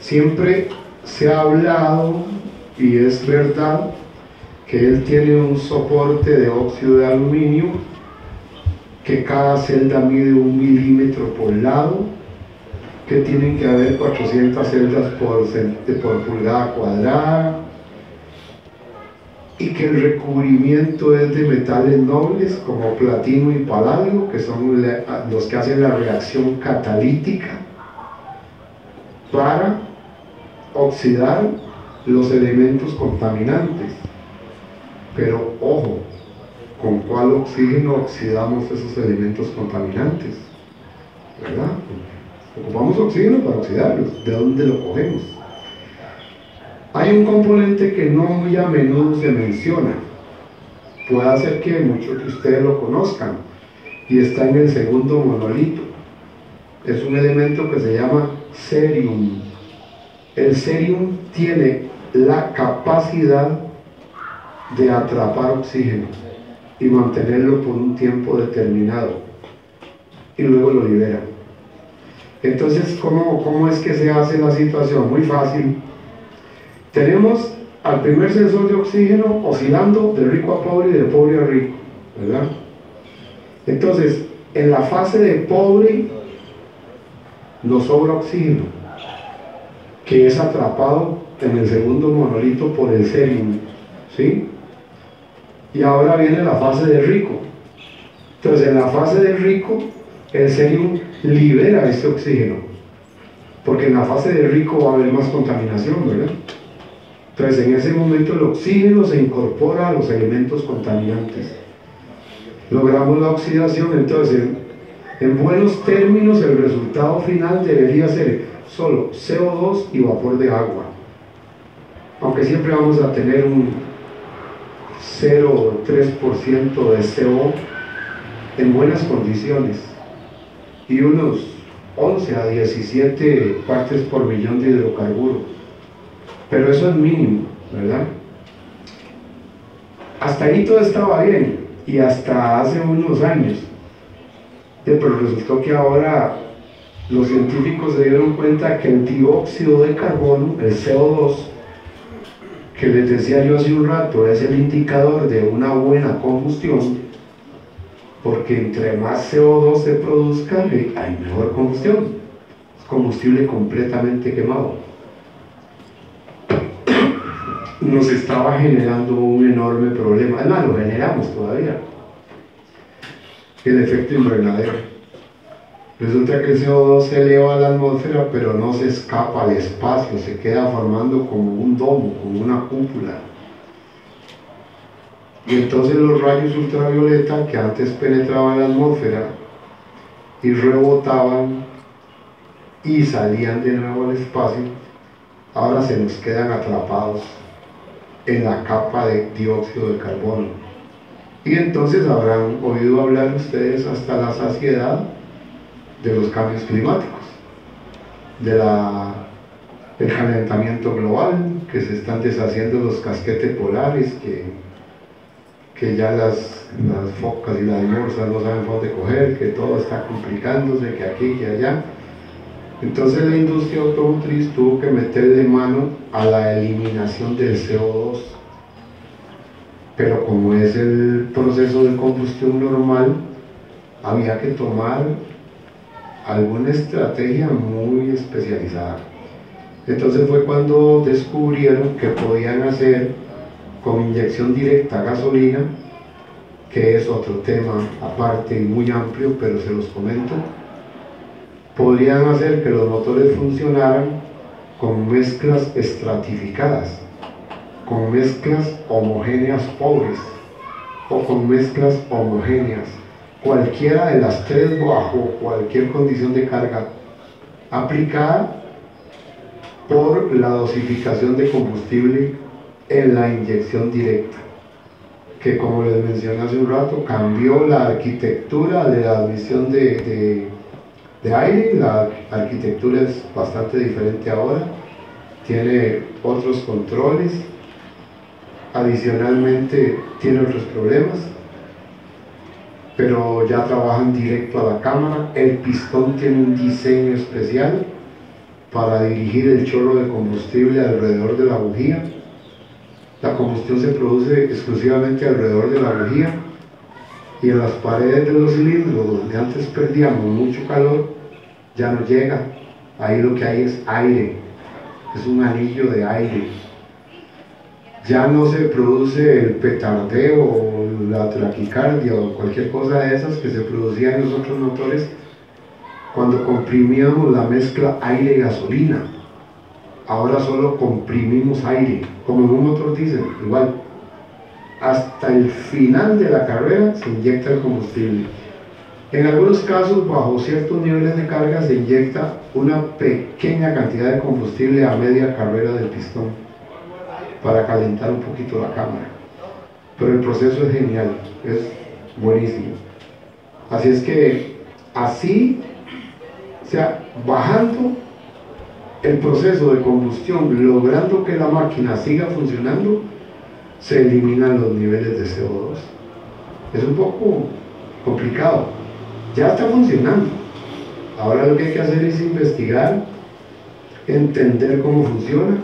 siempre se ha hablado y es verdad que él tiene un soporte de óxido de aluminio que cada celda mide 1 milímetro por lado, que tienen que haber 400 celdas por pulgada cuadrada, y que el recubrimiento es de metales nobles como platino y paladio, que son los que hacen la reacción catalítica para oxidar los elementos contaminantes. Pero ojo, ¿con cuál oxígeno oxidamos esos elementos contaminantes? ¿Verdad? Ocupamos oxígeno para oxidarlos, ¿de dónde lo cogemos? Hay un componente que no muy a menudo se menciona, puede ser que muchos de ustedes lo conozcan, y está en el segundo monolito. Es un elemento que se llama cerium. El cerium tiene la capacidad de atrapar oxígeno y mantenerlo por un tiempo determinado, y luego lo libera. Entonces, ¿cómo es que se hace la situación? Muy fácil. Tenemos al primer sensor de oxígeno oscilando de rico a pobre y de pobre a rico, ¿verdad? Entonces, en la fase de pobre nos sobra oxígeno, que es atrapado en el segundo monolito por el cerium, ¿sí? Y ahora viene la fase de rico. Entonces, en la fase de rico, el cerium libera este oxígeno, porque en la fase de rico va a haber más contaminación, ¿verdad? Entonces, en ese momento el oxígeno se incorpora a los elementos contaminantes. Logramos la oxidación. Entonces, en buenos términos, el resultado final debería ser solo CO2 y vapor de agua. Aunque siempre vamos a tener un 0,3% de CO en buenas condiciones y unos 11 a 17 partes por millón de hidrocarburos. Pero eso es mínimo, ¿verdad? Hasta ahí todo estaba bien, y hasta hace unos años. Pero resultó que ahora los científicos se dieron cuenta que el dióxido de carbono, el CO2, que les decía yo hace un rato, es el indicador de una buena combustión, porque entre más CO2 se produzca, hay mejor combustión. Es combustible completamente quemado. Nos estaba generando un enorme problema, además lo generamos todavía, el efecto invernadero. Resulta que el CO2 se eleva a la atmósfera, pero no se escapa al espacio, se queda formando como un domo, como una cúpula, y entonces los rayos ultravioleta que antes penetraban la atmósfera y rebotaban y salían de nuevo al espacio, ahora se nos quedan atrapados en la capa de dióxido de carbono. Y entonces habrán oído hablar ustedes hasta la saciedad de los cambios climáticos, de la el calentamiento global, que se están deshaciendo los casquetes polares, que ya las focas y las morsas no saben dónde coger, que todo está complicándose, que aquí, que allá. Entonces la industria automotriz tuvo que meterle mano a la eliminación del CO2, pero como es el proceso de combustión normal, había que tomar alguna estrategia muy especializada. Entonces fue cuando descubrieron que podían hacer con inyección directa a gasolina, que es otro tema aparte y muy amplio, pero se los comento. Podrían hacer que los motores funcionaran con mezclas estratificadas, con mezclas homogéneas pobres o con mezclas homogéneas. Cualquiera de las tres bajo cualquier condición de carga aplicada por la dosificación de combustible en la inyección directa, que como les mencioné hace un rato, cambió la arquitectura de la admisión de aire. La arquitectura es bastante diferente ahora, tiene otros controles, adicionalmente tiene otros problemas, pero ya trabajan directo a la cámara. El pistón tiene un diseño especial para dirigir el chorro de combustible alrededor de la bujía. La combustión se produce exclusivamente alrededor de la bujía, y en las paredes de los cilindros, donde antes perdíamos mucho calor, ya no llega. Ahí lo que hay es aire, es un anillo de aire. Ya no se produce el petardeo o la traquicardia o cualquier cosa de esas que se producía en los otros motores cuando comprimíamos la mezcla aire y gasolina. Ahora solo comprimimos aire, como en un motor diésel, igual. Hasta el final de la carrera se inyecta el combustible. En algunos casos, bajo ciertos niveles de carga, se inyecta una pequeña cantidad de combustible a media carrera del pistón para calentar un poquito la cámara, pero el proceso es genial, es buenísimo. Así es que así, o sea, bajando el proceso de combustión, logrando que la máquina siga funcionando, se eliminan los niveles de CO2. Es un poco complicado, ya está funcionando. Ahora lo que hay que hacer es investigar, entender cómo funciona,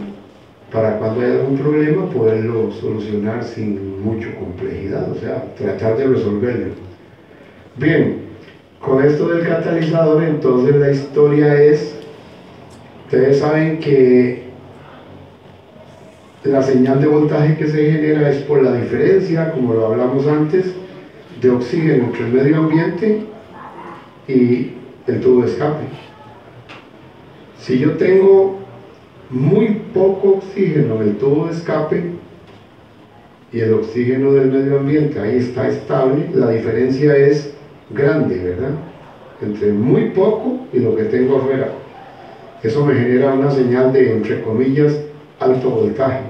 para cuando haya algún problema poderlo solucionar sin mucha complejidad, o sea, tratar de resolverlo. Bien, con esto del catalizador, entonces la historia es, ustedes saben que la señal de voltaje que se genera es por la diferencia, como lo hablamos antes, de oxígeno entre el medio ambiente y el tubo de escape. Si yo tengo muy poco oxígeno en el tubo de escape y el oxígeno del medio ambiente ahí está estable, la diferencia es grande, ¿verdad? Entre muy poco y lo que tengo afuera. Eso me genera una señal de, entre comillas, alto voltaje,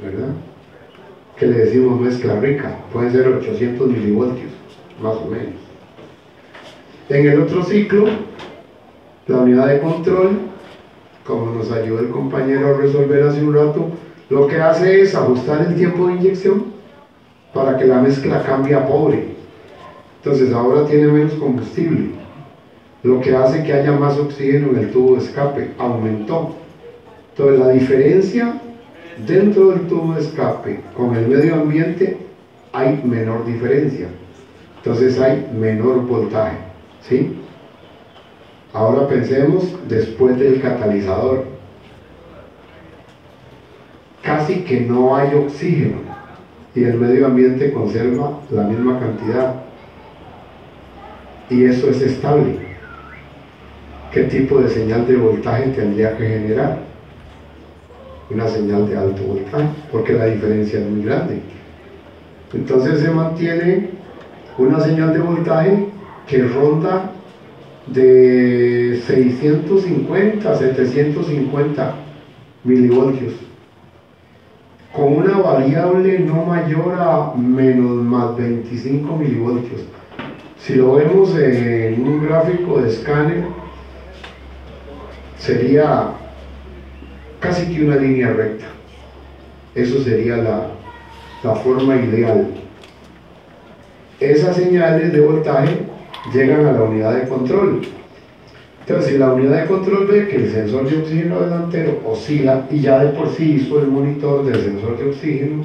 ¿verdad? Que le decimos mezcla rica, pueden ser 800 milivoltios, más o menos. En el otro ciclo, la unidad de control, como nos ayudó el compañero a resolver hace un rato, lo que hace es ajustar el tiempo de inyección para que la mezcla cambie a pobre. Entonces ahora tiene menos combustible, lo que hace que haya más oxígeno en el tubo de escape, aumentó. Entonces la diferencia dentro del tubo de escape con el medio ambiente, hay menor diferencia, entonces hay menor voltaje, ¿sí? Ahora pensemos después del catalizador. Casi que no hay oxígeno y el medio ambiente conserva la misma cantidad, y eso es estable. ¿Qué tipo de señal de voltaje tendría que generar? Una señal de alto voltaje, porque la diferencia es muy grande. Entonces se mantiene una señal de voltaje que ronda de 650 a 750 milivoltios, con una variable no mayor a menos más 25 milivoltios. Si lo vemos en un gráfico de escáner, sería casi que una línea recta. Eso sería la forma ideal. Esas señales de voltaje llegan a la unidad de control. Entonces, si la unidad de control ve que el sensor de oxígeno delantero oscila, y ya de por sí hizo el monitor del sensor de oxígeno,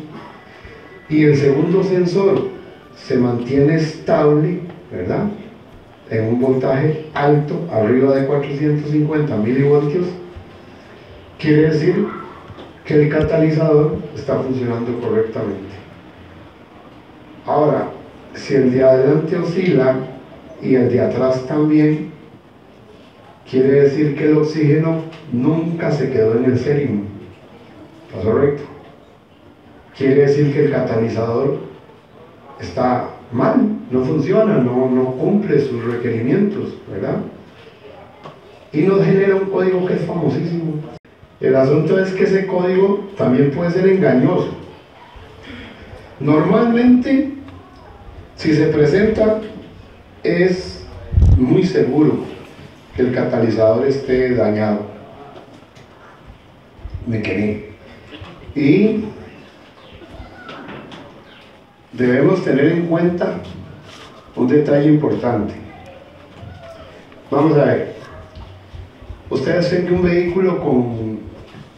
y el segundo sensor se mantiene estable, ¿verdad?, en un voltaje alto, arriba de 450 milivoltios, quiere decir que el catalizador está funcionando correctamente. Ahora, si el de adelante oscila y el de atrás también, quiere decir que el oxígeno nunca se quedó en el cérimo. ¿Está correcto? Quiere decir que el catalizador está mal, no funciona, no cumple sus requerimientos, ¿verdad? Y nos genera un código que es famosísimo. El asunto es que ese código también puede ser engañoso. Normalmente, si se presenta, es muy seguro que el catalizador esté dañado. Me quedé. Y debemos tener en cuenta un detalle importante. Vamos a ver. Ustedes ven que un vehículo con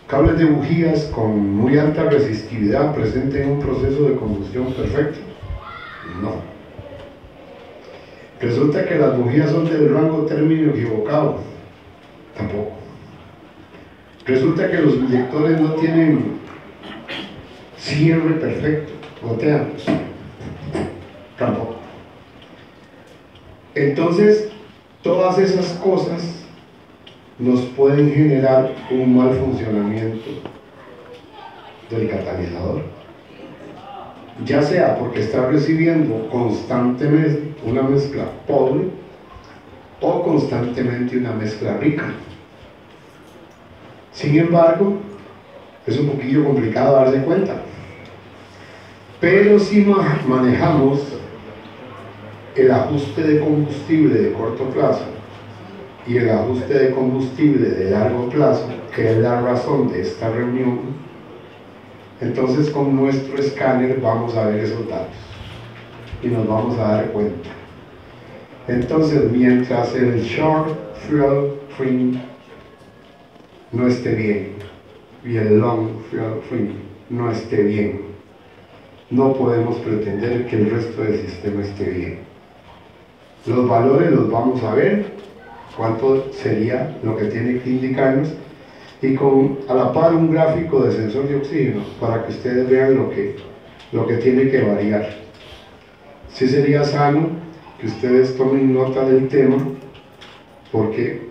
cables de bujías con muy alta resistividad presente en un proceso de combustión perfecto. No. Resulta que las bujías son del rango térmico equivocado. Tampoco. Resulta que los inyectores no tienen cierre perfecto. Gotean. Tampoco. Entonces, todas esas cosas nos pueden generar un mal funcionamiento del catalizador, ya sea porque está recibiendo constantemente una mezcla pobre o constantemente una mezcla rica. Sin embargo, es un poquillo complicado darse cuenta, pero si manejamos el ajuste de combustible de corto plazo y el ajuste de combustible de largo plazo, que es la razón de esta reunión, entonces con nuestro escáner vamos a ver esos datos y nos vamos a dar cuenta. Entonces, mientras el short fuel trim no esté bien y el long fuel trim no esté bien, no podemos pretender que el resto del sistema esté bien. Los valores los vamos a ver, cuánto sería lo que tiene que indicarnos, y con a la par un gráfico de sensor de oxígeno para que ustedes vean lo que tiene que variar. Sí sería sano que ustedes tomen nota del tema, porque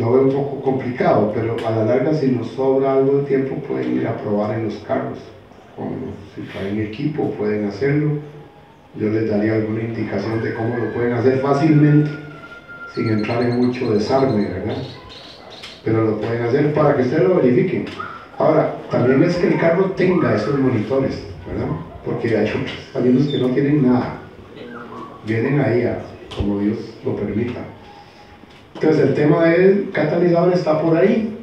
lo veo un poco complicado, pero a la larga, si nos sobra algo de tiempo, pueden ir a probar en los carros. Si traen equipo, pueden hacerlo. Yo les daría alguna indicación de cómo lo pueden hacer fácilmente, sin entrar en mucho desarme, ¿verdad? Pero lo pueden hacer para que ustedes lo verifiquen. Ahora, también es que el carro tenga esos monitores, ¿verdad? Porque hay unos que no tienen nada, vienen ahí como Dios lo permita. Entonces, el tema del catalizador está por ahí.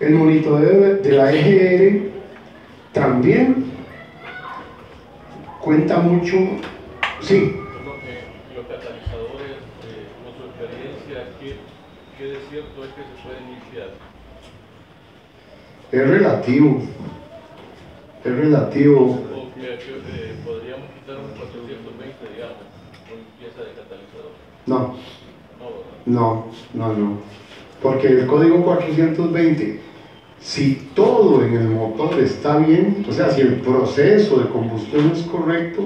El monitoreo de la EGR también cuenta mucho. Sí. ¿Cierto es que se pueden iniciar? Es relativo. Es relativo. Podríamos quitar un 420, digamos, con pieza de catalizador. No. Porque el código 420, si todo en el motor está bien, o sea, si el proceso de combustión es correcto,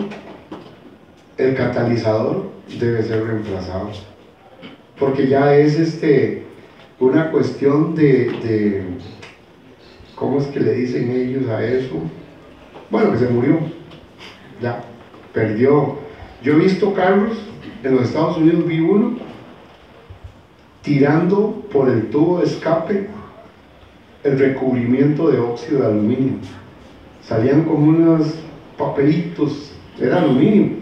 el catalizador debe ser reemplazado. Porque ya es una cuestión de ¿cómo es que le dicen ellos a eso? Bueno, que se murió, ya, perdió. Yo he visto carros, en los Estados Unidos vi uno tirando por el tubo de escape el recubrimiento de óxido de aluminio. Salían como unos papelitos, era aluminio,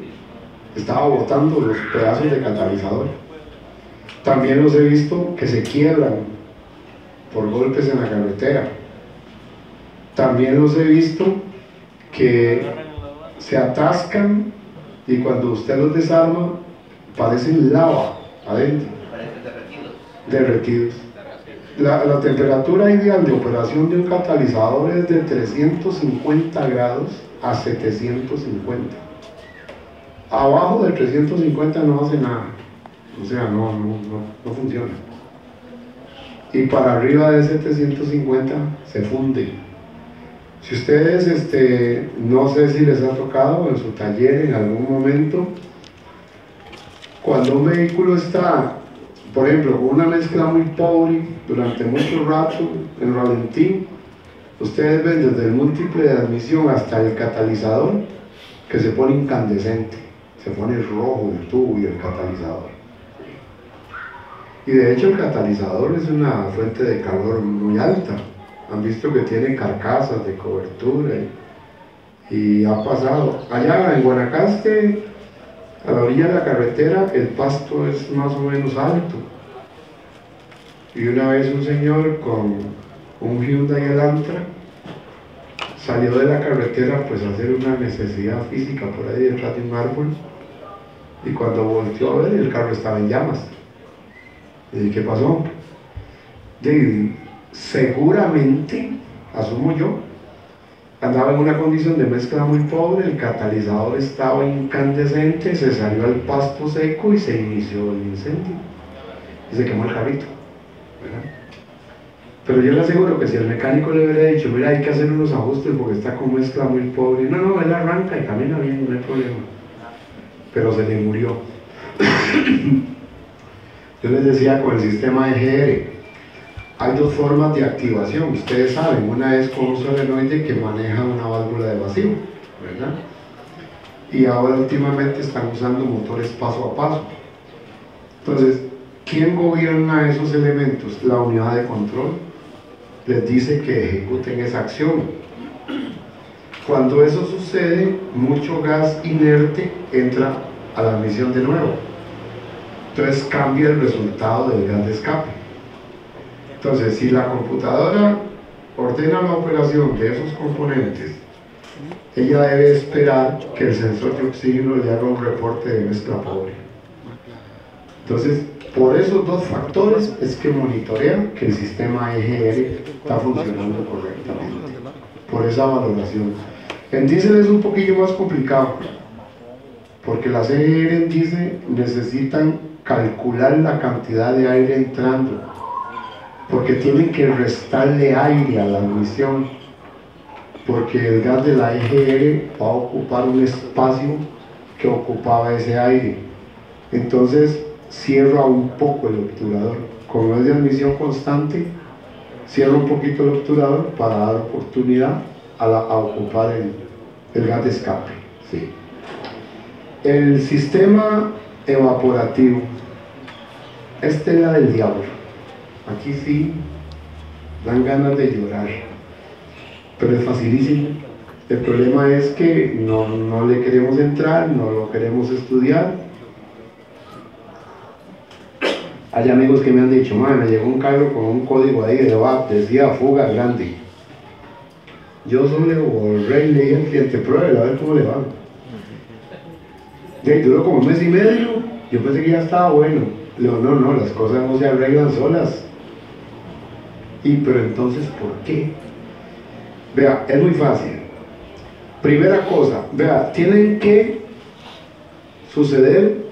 estaba botando los pedazos de catalizador. También los he visto que se quiebran por golpes en la carretera. También los he visto que se atascan y cuando usted los desarma parecen lava adentro, derretidos. La temperatura ideal de operación de un catalizador es de 350 grados a 750. Abajo de 350 no hace nada, o sea, no funciona. Y para arriba de 750 se funde. Si ustedes, no sé si les ha tocado en su taller en algún momento, cuando un vehículo está, por ejemplo, con una mezcla muy pobre durante mucho rato en ralentín, ustedes ven desde el múltiple de admisión hasta el catalizador que se pone incandescente, se pone rojo el tubo y el catalizador. Y de hecho el catalizador es una fuente de calor muy alta. Han visto que tiene carcasas de cobertura y ha pasado. Allá en Guanacaste, a la orilla de la carretera, el pasto es más o menos alto. Y una vez un señor con un Hyundai Elantra salió de la carretera pues a hacer una necesidad física por ahí detrás de un árbol, y cuando volteó a ver el carro estaba en llamas. ¿Y qué pasó? Seguramente, asumo yo, andaba en una condición de mezcla muy pobre, el catalizador estaba incandescente, se salió al pasto seco y se inició el incendio y se quemó el carrito, ¿verdad? Pero yo le aseguro que si el mecánico le hubiera dicho, mira, hay que hacer unos ajustes porque está con mezcla muy pobre, no, él arranca y camina bien, no hay problema, pero se le murió. Yo les decía, con el sistema EGR hay dos formas de activación, ustedes saben, una es con un solenoide que maneja una válvula de vacío, ¿verdad? Y ahora últimamente están usando motores paso a paso. Entonces, ¿quién gobierna esos elementos? La unidad de control les dice que ejecuten esa acción. Cuando eso sucede, mucho gas inerte entra a la admisión de nuevo, entonces cambia el resultado del gas de escape. Entonces, si la computadora ordena la operación de esos componentes, ella debe esperar que el sensor de oxígeno le haga un reporte de mezcla pobre. Entonces, por esos dos factores es que monitorea que el sistema EGR está funcionando correctamente, por esa valoración. En diésel es un poquillo más complicado, porque las EGR en diésel necesitan calcular la cantidad de aire entrando, porque tienen que restarle aire a la admisión, porque el gas de la EGR va a ocupar un espacio que ocupaba ese aire, entonces cierra un poco el obturador. Como es de admisión constante, cierra un poquito el obturador para dar oportunidad a ocupar el gas de escape, sí. El sistema evaporativo, esta es la del diablo. Aquí sí dan ganas de llorar, pero es facilísimo. El problema es que no le queremos entrar, no lo queremos estudiar. Hay amigos que me han dicho, me llegó un carro con un código ahí de DEOAP, decía fuga grande. Yo solo le borré y le dije al cliente, pruébelo a ver cómo le va. Duró como un mes y medio, yo pensé que ya estaba bueno. Le digo, no, las cosas no se arreglan solas. Pero entonces, ¿por qué? Vea, es muy fácil. Primera cosa, vea, tienen que suceder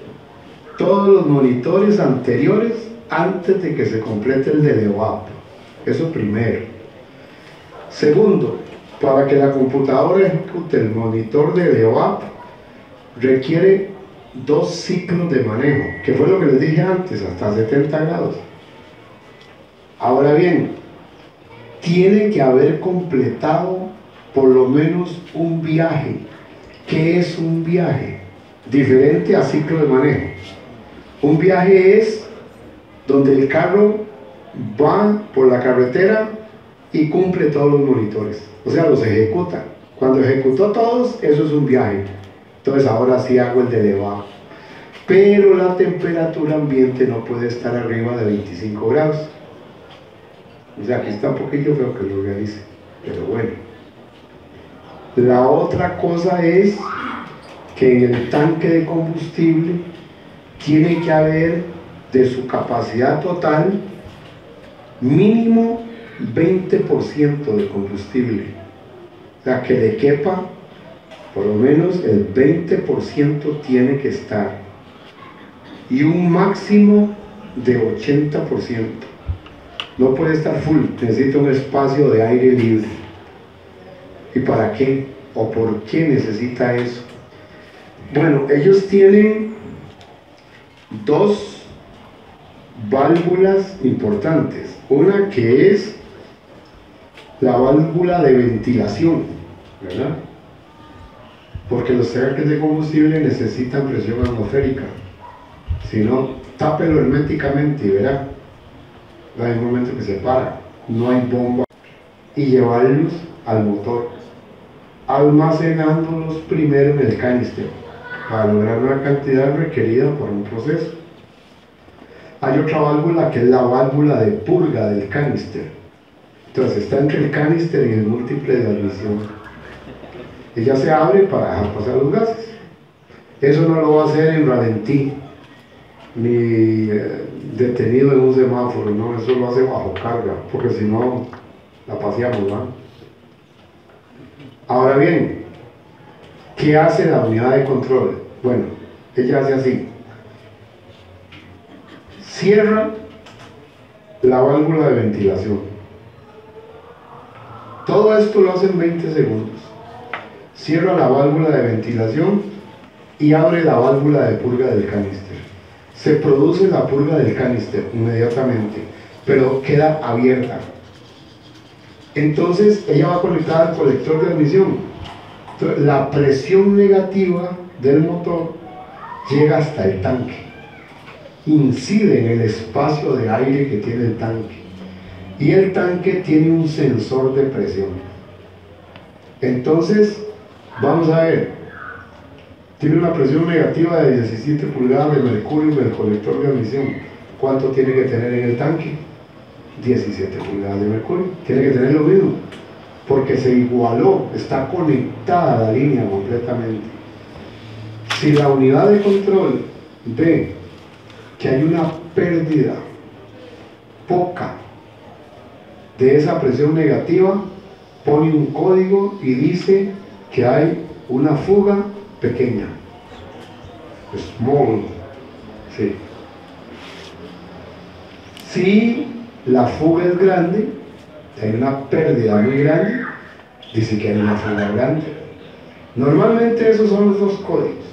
todos los monitores anteriores antes de que se complete el de DEOAP. Eso primero. Segundo, para que la computadora ejecute el monitor de DEOAP requiere 2 ciclos de manejo, que fue lo que les dije antes, hasta 70 grados. Ahora bien, tiene que haber completado por lo menos un viaje. ¿Qué es un viaje? Diferente a ciclo de manejo. Un viaje es donde el carro va por la carretera y cumple todos los monitores, o sea, los ejecuta. Cuando ejecutó todos, eso es un viaje. Entonces ahora sí hago el de DEOAP, pero la temperatura ambiente no puede estar arriba de 25 grados. O sea, aquí está un poquillo feo que lo organice, pero bueno. La otra cosa es que en el tanque de combustible tiene que haber de su capacidad total mínimo 20% de combustible, o sea, que le quepa por lo menos el 20% tiene que estar, y un máximo de 80%. No puede estar full, necesita un espacio de aire libre. ¿Y para qué? ¿O por qué necesita eso? Bueno, ellos tienen dos válvulas importantes. Una que es la válvula de ventilación, ¿verdad? Porque los tanques de combustible necesitan presión atmosférica. Si no, tápelo herméticamente y verá. No hay un momento que se para, no hay bomba. Y llevarlos al motor, almacenándolos primero en el canister para lograr una cantidad requerida por un proceso. Hay otra válvula que es la válvula de purga del canister. Entonces está entre el canister y el múltiple de admisión. Ella se abre para dejar pasar los gases. Eso no lo va a hacer en ralentí ni detenido en un semáforo, no, eso lo hace bajo carga, porque si no la paseamos, ¿verdad? Ahora bien, ¿qué hace la unidad de control? Bueno, ella hace así: cierra la válvula de ventilación. Todo esto lo hace en 20 segundos. Cierra la válvula de ventilación y abre la válvula de purga del canister. Se produce la purga del canister inmediatamente, pero queda abierta. Entonces ella va conectada al colector de admisión. Entonces, la presión negativa del motor llega hasta el tanque, incide en el espacio de aire que tiene el tanque, y el tanque tiene un sensor de presión. Entonces vamos a ver, tiene una presión negativa de 17 pulgadas de mercurio en el colector de admisión. ¿Cuánto tiene que tener en el tanque? 17 pulgadas de mercurio. Tiene que tener lo mismo, porque se igualó, está conectada a la línea completamente. Si la unidad de control ve que hay una pérdida poca de esa presión negativa, pone un código y dice que hay una fuga pequeña, small, sí. Si la fuga es grande, hay una pérdida muy grande, dice que hay una fuga grande. Normalmente esos son los dos códigos.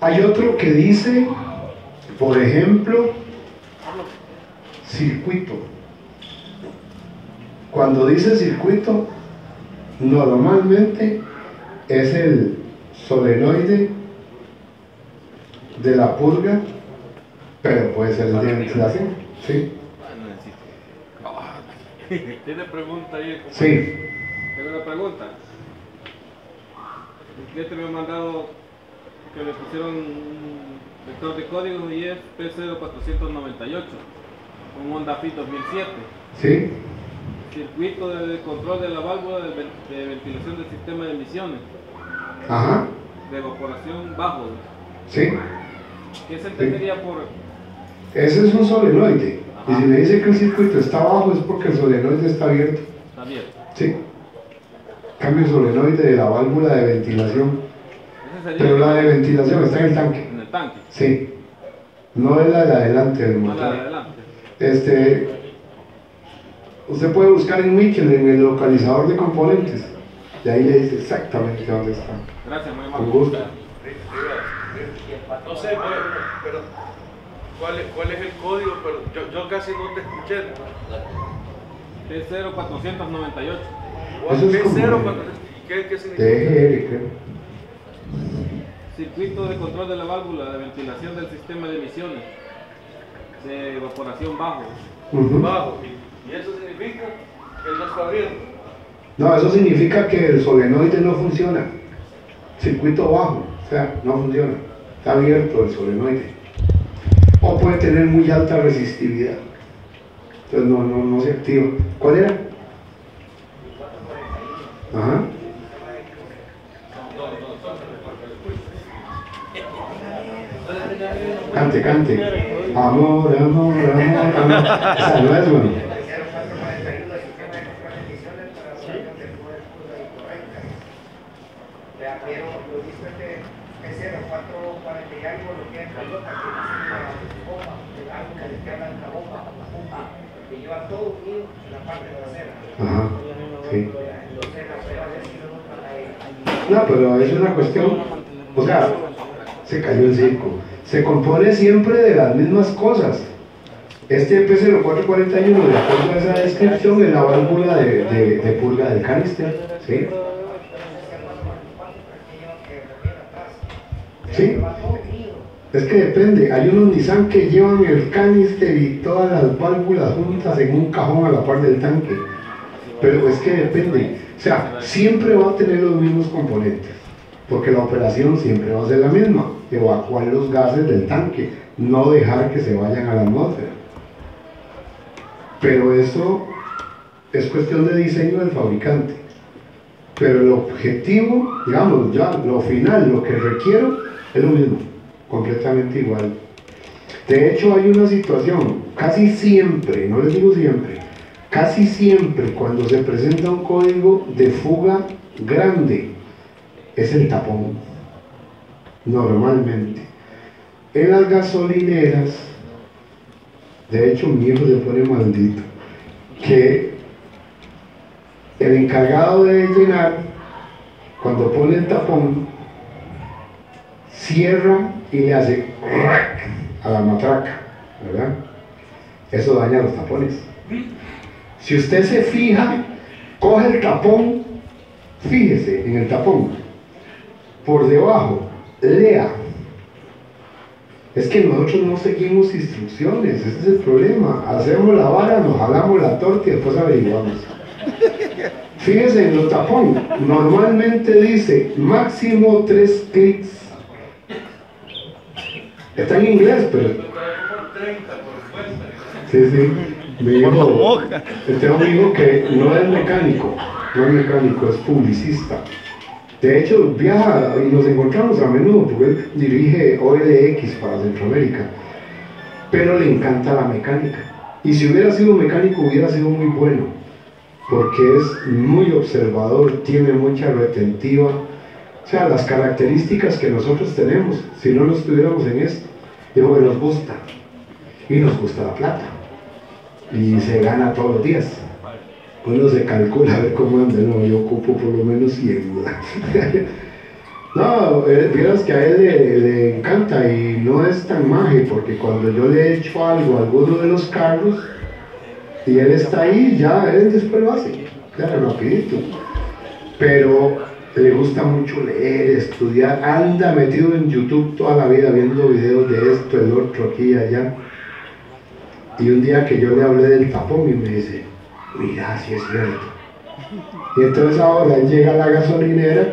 Hay otro que dice, por ejemplo, circuito. Cuando dice circuito, normalmente es el solenoide de la purga, pero puede ser el de ventilación, ¿sí? ¿Tiene pregunta ahí? Sí. Tengo una pregunta. El cliente me ha mandado que le pusieron un vector de código y es P0498, un Honda Fit 2007. Sí. Circuito de control de la válvula de ventilación del sistema de emisiones. Ajá. De evaporación bajo. Sí. ¿Qué se entendería sí por...? Ese es un solenoide. Ajá. Y si me dice que el circuito está bajo es porque el solenoide está abierto. Está abierto. Sí. Cambio el solenoide de la válvula de ventilación. Pero la de ventilación está en el tanque. En el tanque. Sí. No es la de adelante del motor. No la de adelante. Usted puede buscar en Michelin, en el localizador de componentes, y ahí le dice exactamente dónde está. Gracias, muy amable. Con gusto. No sé, pero ¿cuál es el código? Pero yo casi no te escuché. P0498. P0498. ¿Qué significa? DEOAP. Circuito de control de la válvula de ventilación del sistema de emisiones de evaporación bajo. Bajo. ¿Y eso significa que no está abierto? No, eso significa que el solenoide no funciona. Circuito bajo, o sea, no funciona. Está abierto el solenoide. O puede tener muy alta resistividad. Entonces no se activa. ¿Cuál era? Ajá. Cante, cante. Amor, amor, amor, amor. Esa no es bueno. Ajá, sí. No, pero es una cuestión, o sea, se cayó el circo. Se compone siempre de las mismas cosas. Este P0441, de acuerdo a esa descripción, es la válvula de purga del canister, ¿sí? Sí. Es que depende, hay unos Nissan que llevan el canister y todas las válvulas juntas en un cajón a la par del tanque, pero es que depende, o sea, siempre va a tener los mismos componentes, porque la operación siempre va a ser la misma, evacuar los gases del tanque, no dejar que se vayan a la atmósfera, pero eso es cuestión de diseño del fabricante, pero el objetivo, digamos, ya lo final, lo que requiero, es lo mismo. Completamente igual. De hecho hay una situación, casi siempre, no les digo siempre, casi siempre cuando se presenta un código de fuga grande, es el tapón, normalmente. En las gasolineras, de hecho mi hijo se pone maldito, que el encargado de llenar, cuando pone el tapón, cierra y le hace a la matraca, ¿verdad? Eso daña los tapones. Si usted se fija, coge el tapón, fíjese en el tapón, por debajo, lea. Es que nosotros no seguimos instrucciones, ese es el problema. Hacemos la vara, nos jalamos la torta y después averiguamos. Fíjese en los tapones, normalmente dice máximo 3 clics. Está en inglés, pero... Sí, sí. Me dijo, tengo un amigo que no es mecánico, es publicista. De hecho, viaja y nos encontramos a menudo, porque él dirige OBD2 para Centroamérica. Pero le encanta la mecánica. Y si hubiera sido mecánico, hubiera sido muy bueno, porque es muy observador, tiene mucha retentiva. O sea, las características que nosotros tenemos, si no nos tuviéramos en esto, es lo que nos gusta. Y nos gusta la plata. Y se gana todos los días. Uno se calcula a ver cómo anda, no, yo ocupo por lo menos 100. No, vieras que a él le encanta y no es tan maje, porque cuando yo le echo algo a alguno de los carros, y él está ahí, ya él después lo hace. Claro, rapidito. Pero... le gusta mucho leer, estudiar, anda metido en YouTube toda la vida viendo videos de esto, el otro, aquí y allá. Y un día que yo le hablé del tapón y me dice, mira, sí es cierto. Y entonces ahora llega a la gasolinera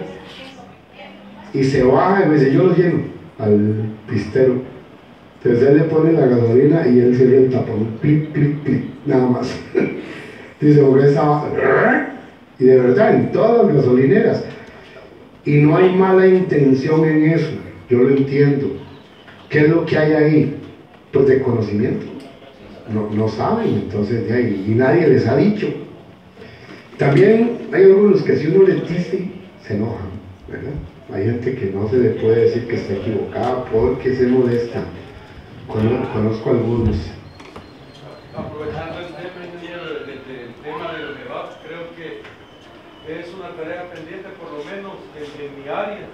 y se baja y me dice, yo lo lleno al pistero. Entonces él le pone la gasolina y él cierra el tapón, clic, clic, clic, nada más. Dice, porque estaba... Y de verdad, en todas las gasolineras. Y no hay mala intención en eso, yo lo entiendo. ¿Qué es lo que hay ahí? Pues desconocimiento. No saben, entonces de ahí, y nadie les ha dicho. También hay algunos que si uno les dice, se enojan, ¿verdad? Hay gente que no se le puede decir que está equivocada porque se molesta. Conozco algunos. Aprovechando el tema de los debates, creo que es una tarea pendiente, por lo menos en mi área.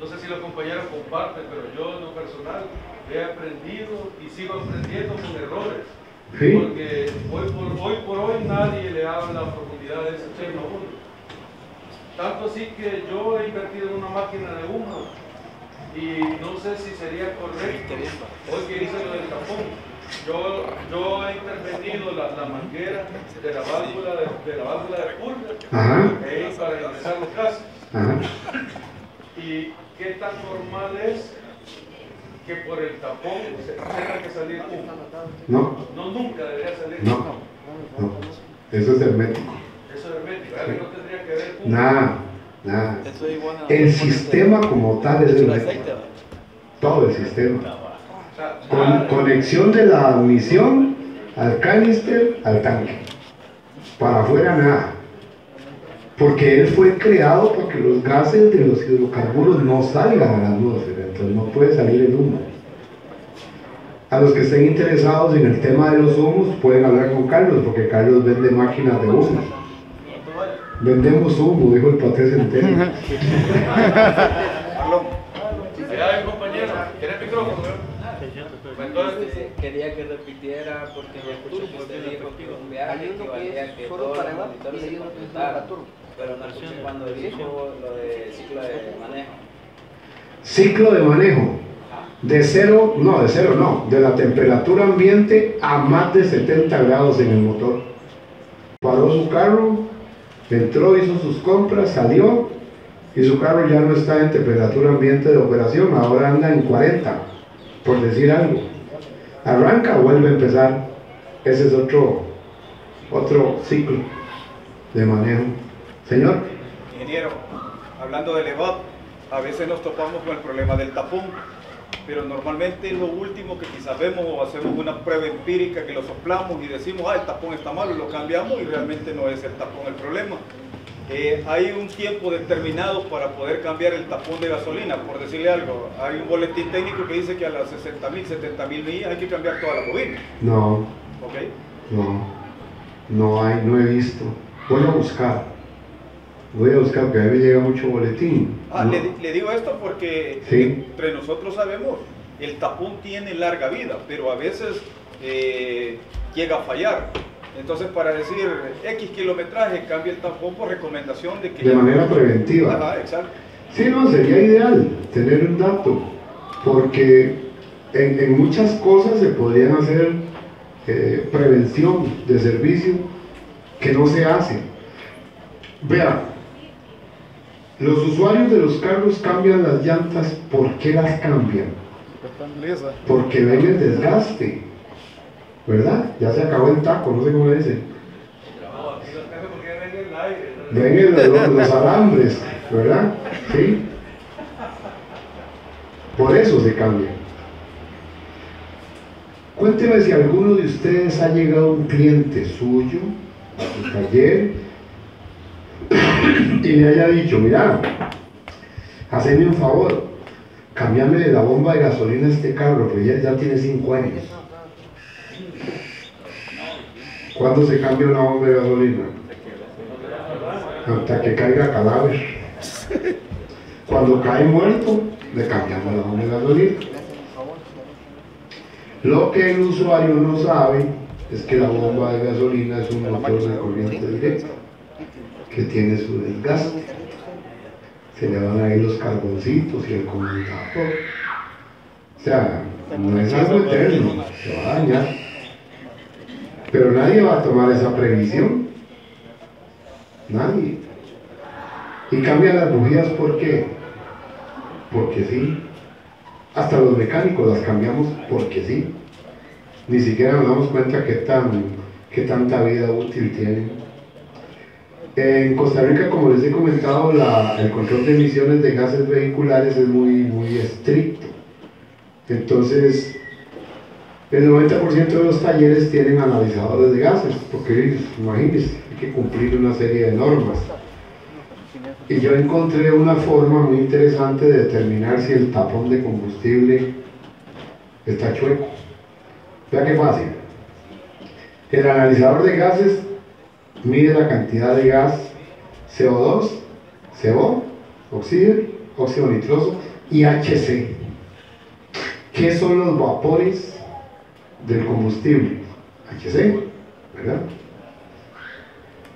No sé si los compañeros comparten, pero yo en lo personal he aprendido y sigo aprendiendo con errores. ¿Sí? Porque hoy por hoy nadie le habla a profundidad de ese tema uno. Tanto así que yo he invertido en una máquina de humo y no sé si sería correcto. Hoy que hice lo del tapón, yo he intervenido la manguera de la válvula de purga para ingresar los gases. Ajá. Y qué tan normal es que por el tapón se tenga que salir humo. No, nunca debería salir humo. No, eso es hermético. Eso es hermético, no tendría que ver con... Nada, nada. El sistema como tal es hermético. Todo el sistema. Con conexión de la admisión al canister, al tanque. Para afuera nada. Porque él fue creado para que los gases de los hidrocarburos no salgan a la atmósfera, entonces no puede salir el humo. A los que estén interesados en el tema de los humos pueden hablar con Carlos, porque Carlos vende máquinas de humo. Vendemos humo, dijo el patrón entero. Entonces quería que repitiera porque me escuchó que usted dijo que un viaje que valía que todos los monitores se completaran, pero no escuché cuando dijo lo de ciclo de manejo. Ciclo de manejo, de la temperatura ambiente a más de 70 grados en el motor. Paró su carro, entró, hizo sus compras, salió y su carro ya no está en temperatura ambiente de operación, ahora anda en 40, por decir algo. Arranca, vuelve a empezar. Ese es otro ciclo de manejo. Señor ingeniero, hablando del EVAP, a veces nos topamos con el problema del tapón, pero normalmente es lo último que quizás vemos o hacemos una prueba empírica que lo soplamos y decimos, ah, el tapón está malo, y lo cambiamos y realmente no es el tapón el problema. Hay un tiempo determinado para poder cambiar el tapón de gasolina, por decirle algo. Hay un boletín técnico que dice que a las 60.000, 70.000 millas hay que cambiar toda la bobina. No, ¿okay? No he visto. Voy a buscar, porque a mí me llega mucho boletín. Le digo esto porque ¿sí? Entre nosotros sabemos, el tapón tiene larga vida, pero a veces llega a fallar. Entonces, para decir X kilometraje, cambia el tapón por recomendación de que... De manera preventiva. Ajá, exacto. Sí, no, sería ideal tener un dato, porque en muchas cosas se podrían hacer prevención de servicio que no se hace. Vean, los usuarios de los carros cambian las llantas. ¿Por qué las cambian? Porque ven el desgaste, ¿verdad? Ya se acabó el taco, no sé cómo le dicen. Ven los alambres, ¿verdad? Sí. Por eso se cambia. Cuénteme si alguno de ustedes ha llegado un cliente suyo a su taller y le haya dicho, mira, haceme un favor, cámbiame de la bomba de gasolina a este carro, pues ya tiene 5 años. ¿Cuándo se cambia una bomba de gasolina? Hasta que caiga cadáver. Cuando cae muerto, le cambiamos la bomba de gasolina. Lo que el usuario no sabe es que la bomba de gasolina es un motor de corriente directa que tiene su desgaste. Se le van a ir los carboncitos y el condensador. O sea, no es algo eterno, se va a dañar. Pero nadie va a tomar esa previsión. Nadie. Y cambian las bujías, ¿por qué? Porque sí. Hasta los mecánicos las cambiamos porque sí. Ni siquiera nos damos cuenta qué tanta vida útil tienen. En Costa Rica, como les he comentado, el control de emisiones de gases vehiculares es muy, muy estricto. Entonces, el 90% de los talleres tienen analizadores de gases, porque imagínense, hay que cumplir una serie de normas. Y yo encontré una forma muy interesante de determinar si el tapón de combustible está chueco. Vea qué fácil. El analizador de gases mide la cantidad de gas CO2, CO, oxígeno, óxido nitroso y HC. ¿Qué son los vapores del combustible? HC, ¿verdad?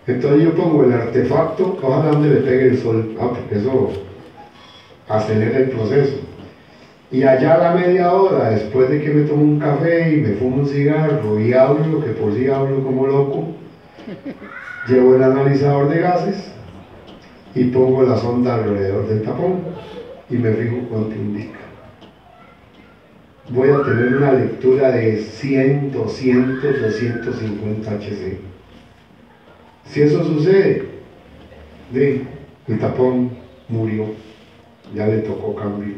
Entonces yo pongo el artefacto, ojalá donde le pegue el sol, porque eso acelera el proceso. Y allá a la media hora, después de que me tomo un café y me fumo un cigarro y hablo, que por sí hablo como loco, llevo el analizador de gases y pongo la sonda alrededor del tapón y me fijo cuánto indica. Voy a tener una alegría lectura de 100, 200, 250 HC. Si eso sucede, el tapón murió, ya le tocó cambio,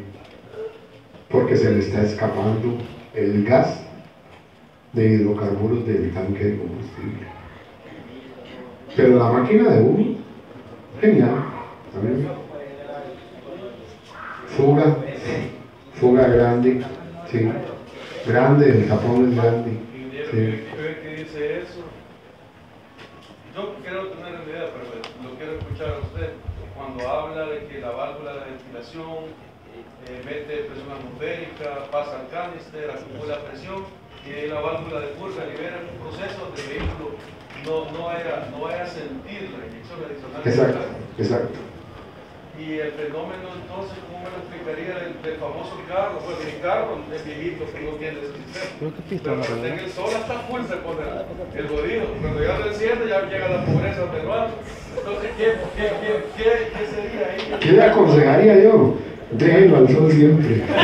porque se le está escapando el gas de hidrocarburos del tanque de combustible. Pero la máquina de humo, genial, ¿también? Fuga grande, sí, grande, el tapón es grande. Sí. ¿Qué dice eso? Yo quiero tener una idea, pero lo quiero escuchar a usted cuando habla de que la válvula de ventilación mete presión atmosférica, pasa al canister, acumula presión y ahí la válvula de purga libera un proceso de vehículo no vaya a sentir la inyección adicional. Exacto. Y el fenómeno, entonces, ¿cómo me lo explicaría del famoso carro? Pues el carro es viejito, que no tiene ese sistema. Pero en el sol hasta full se pone el jodido. Cuando ya lo enciende, ya llega la pobreza peruana. Entonces, ¿qué sería ahí? ¿Qué le aconsejaría yo? Déjenlo al sol siempre. Ya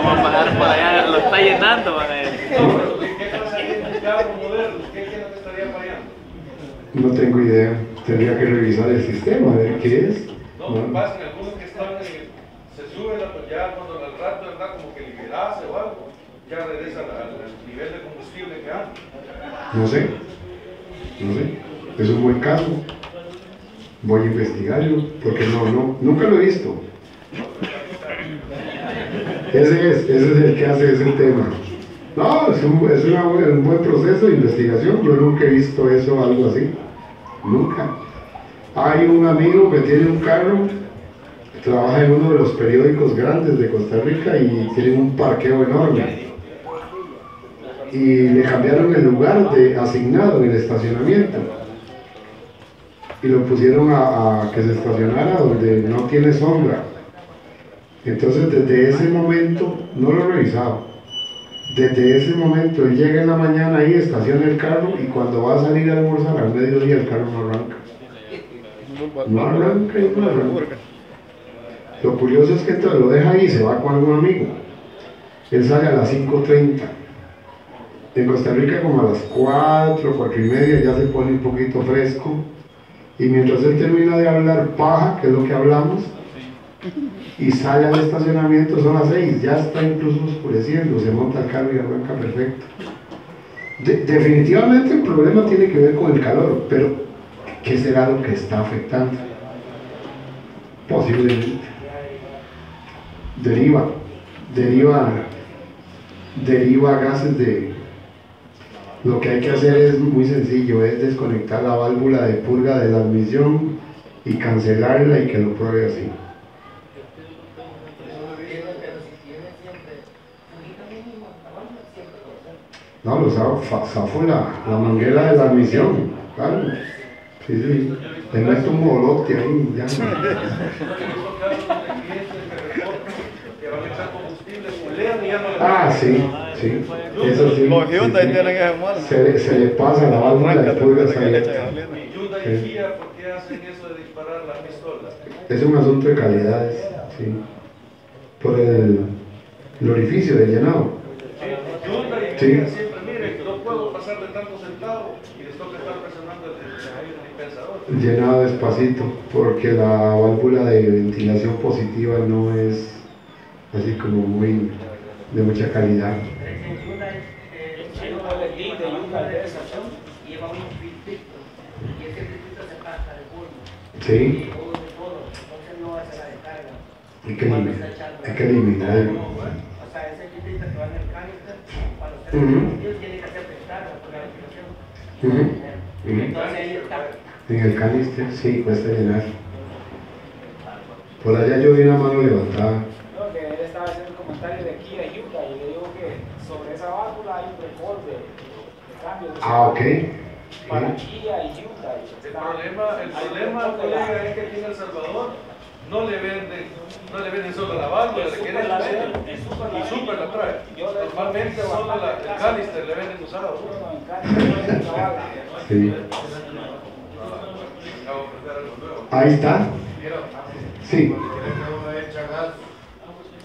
vamos a pasar para allá, lo está llenando. ¿Qué pasaría en el carro moderno? ¿Qué es lo que estaría fallando? No tengo idea. Tendría que revisar el sistema, a ver qué es. No, pasa en algunos que están, se sube ya cuando al rato, ¿verdad? Como que liberase o algo, ya regresa al nivel de combustible que hay. No sé, es un buen caso. Voy a investigarlo, porque nunca lo he visto. Ese es el que hace ese tema. No, es un buen proceso de investigación, yo nunca he visto eso, algo así. Nunca. Hay un amigo que tiene un carro, trabaja en uno de los periódicos grandes de Costa Rica y tiene un parqueo enorme. Y le cambiaron el lugar asignado en el estacionamiento. Y lo pusieron a que se estacionara donde no tiene sombra. Entonces desde ese momento, no lo revisaba. Desde ese momento él llega en la mañana ahí, estaciona el carro y cuando va a salir a almorzar al mediodía el carro no arranca. No arranca. Lo curioso es que entonces lo deja ahí y se va con algún amigo. Él sale a las 5:30. En Costa Rica como a las 4, 4 y media ya se pone un poquito fresco. Y mientras él termina de hablar paja, que es lo que hablamos, y sale al estacionamiento, son las 6, ya está incluso oscureciendo, se monta el carro y arranca perfecto. Definitivamente el problema tiene que ver con el calor, pero ¿qué será lo que está afectando? Posiblemente deriva gases de... Lo que hay que hacer es muy sencillo, es desconectar la válvula de purga de la admisión y cancelarla y que lo pruebe así. No, lo zafó la manguera de la admisión, claro. Sí. Tenés un molote ahí, ya. Sí. Eso sí. Los Hyundai tienen ese mal. Se le pasa la válvula de purga. Hyundai y Kia, ¿por qué hacen eso de disparar las pistolas? Es un asunto de calidades, sí. Por el orificio de llenado. Sí. De tanto sentado y les toca estar presionando el dispensador. Llenado despacito, porque la válvula de ventilación positiva no es así como muy de mucha calidad. Hay un boletín de Hyundai de esa zona y lleva un filtrito, y ese filtrito se pasa de polvo. Sí. Entonces no va a ser la descarga. Hay que eliminarlo. O sea, ese filtrito que va en el canister, cuando se lo tiene que hacer prestar por la ventilación. Entonces ahí está. En el canister, sí, cuesta llenar. Por allá yo vi una mano levantada. No, que él estaba haciendo un comentario de aquí a Utah y le digo que sobre esa válvula hay un recorte de cambio. Ah, ok. Para Kia y Utah. El problema colega es que aquí en El Salvador no le venden solo la válvula, le quieren vender y super la trae. Normalmente solo el canister le venden usado. Sí. Ahí está. Sí.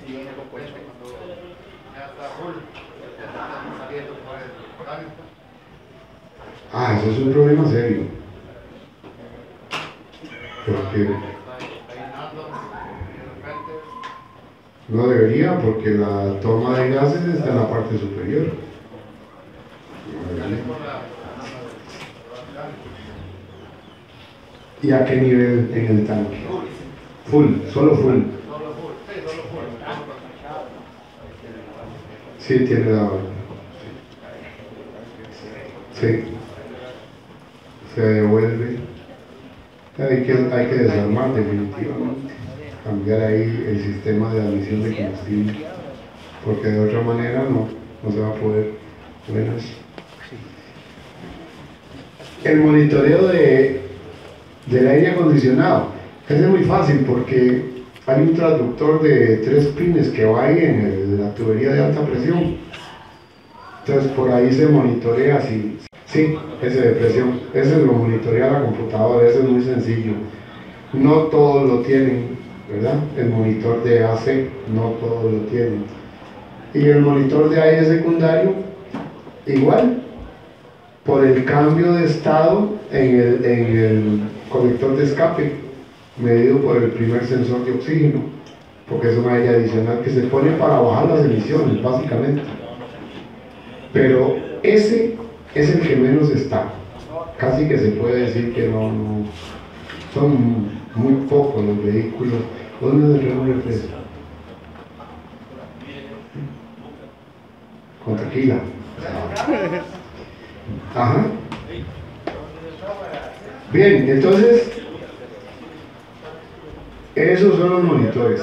millones de componentes cuando ya está full, ya están saliendo para el portal. Ah, eso es un problema serio. Porque no debería, porque la toma de gases está en la parte superior. ¿Y a qué nivel en el tanque? Full, solo full. Sí, tiene la válvula. Sí. Se devuelve. Hay que desarmar definitivamente. Cambiar ahí el sistema de admisión de combustible. Porque de otra manera no se va a poder. Buenas. El monitoreo del aire acondicionado. Ese es muy fácil porque hay un transductor de 3 pines que va ahí en la tubería de alta presión. Entonces por ahí se monitorea si... Sí, ese de presión. Ese lo monitorea la computadora, ese es muy sencillo. No todos lo tienen, ¿verdad? El monitor de AC no todos lo tienen. Y el monitor de aire secundario, igual, por el cambio de estado en el conector de escape medido por el primer sensor de oxígeno, porque es una malla adicional que se pone para bajar las emisiones básicamente, pero ese es el que menos está, casi que se puede decir que no son muy pocos los vehículos. ¿Dónde tenemos el precio? Con tequila. Ajá. Bien, entonces esos son los monitores.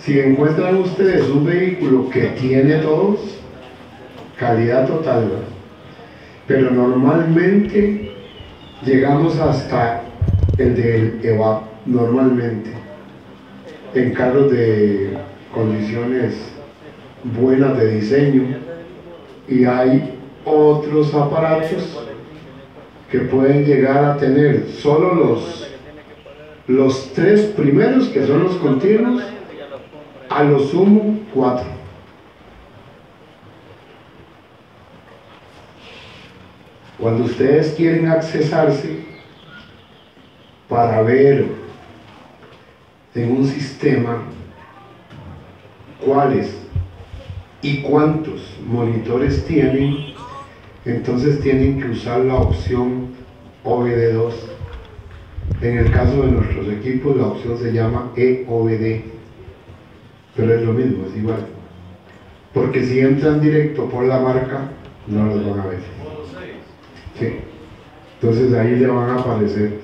Si encuentran ustedes un vehículo que tiene todos, calidad total, pero normalmente llegamos hasta el del EOBD, normalmente en carros de condiciones buenas de diseño. Y hay otros aparatos que pueden llegar a tener solo los 3 primeros, que son los continuos, a lo sumo 4. Cuando ustedes quieren accesarse para ver en un sistema cuáles y cuántos monitores tienen, entonces tienen que usar la opción OBD2. En el caso de nuestros equipos la opción se llama EOBD, pero es lo mismo, es igual, porque si entran directo por la marca no los van a ver. Sí. Entonces ahí le van a aparecer.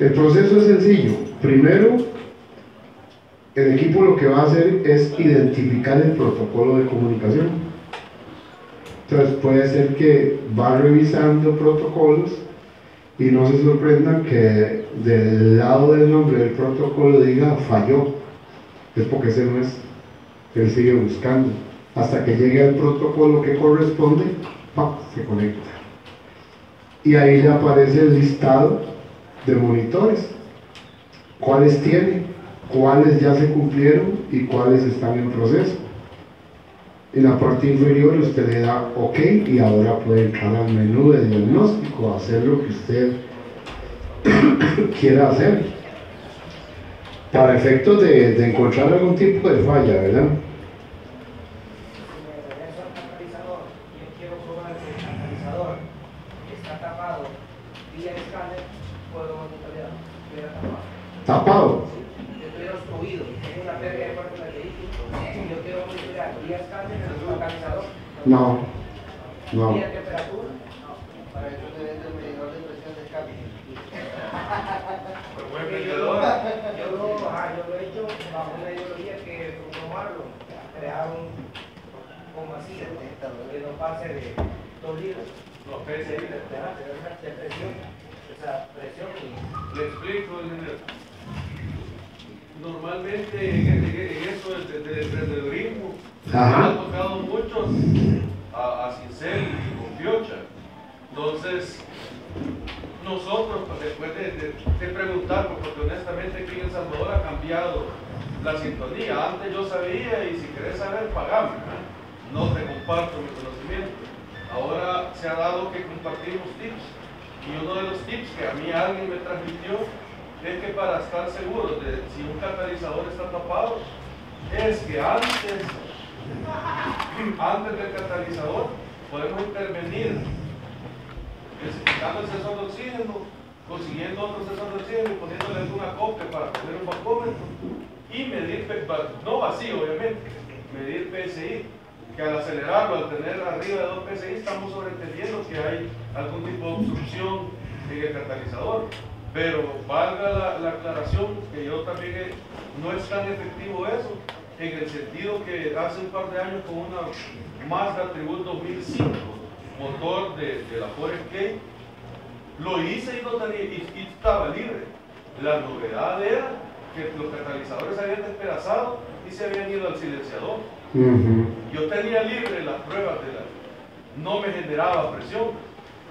El proceso es sencillo. Primero el equipo lo que va a hacer es identificar el protocolo de comunicación. Entonces puede ser que va revisando protocolos y no se sorprendan que del lado del nombre del protocolo diga falló. Es porque ese no es. Él sigue buscando hasta que llegue al protocolo que corresponde, ¡pam!, se conecta. Y ahí le aparece el listado de monitores. ¿Cuáles tiene? ¿Cuáles ya se cumplieron? ¿Y cuáles están en proceso? En la parte inferior usted le da OK y ahora puede entrar al menú de diagnóstico, hacer lo que usted quiera hacer para efectos de encontrar algún tipo de falla, ¿verdad? No. ¿Y la temperatura? No. Para eso tenés el medidor de presión de escape. Pero buen medidor. Yo lo he hecho bajo una ideología que, como Marlo, crearon como así, que no pase de 2 litros. No, pese de presión. Esa presión. Le explico, normalmente en eso del emprendedurismo, me han tocado muchos a cincel y con piocha. Entonces nosotros, pues, después de preguntar, porque honestamente aquí en El Salvador ha cambiado cambiado la sintonía. Antes yo sabía y si querés saber, pagame, no te comparto mi conocimiento. Ahora se ha dado que compartimos tips, y uno de los tips que a mí alguien me transmitió es que para estar seguros de si un catalizador está tapado, es que antes del catalizador podemos intervenir especificando el sensor de oxígeno, consiguiendo otro sensor de oxígeno y poniéndole alguna copia para poner un vacómetro y medir, no vacío obviamente, medir PSI, que al acelerarlo, al tener arriba de 2 PSI, estamos sobreentendiendo que hay algún tipo de obstrucción en el catalizador. Pero valga la aclaración, que yo también no es tan efectivo eso, en el sentido que hace un par de años con una Mazda Tribut 2005, motor de la Forest K, lo hice y, no tenía, y estaba libre. La novedad era que los catalizadores se habían despedazado y se habían ido al silenciador. Yo tenía libre las pruebas de la... no me generaba presión.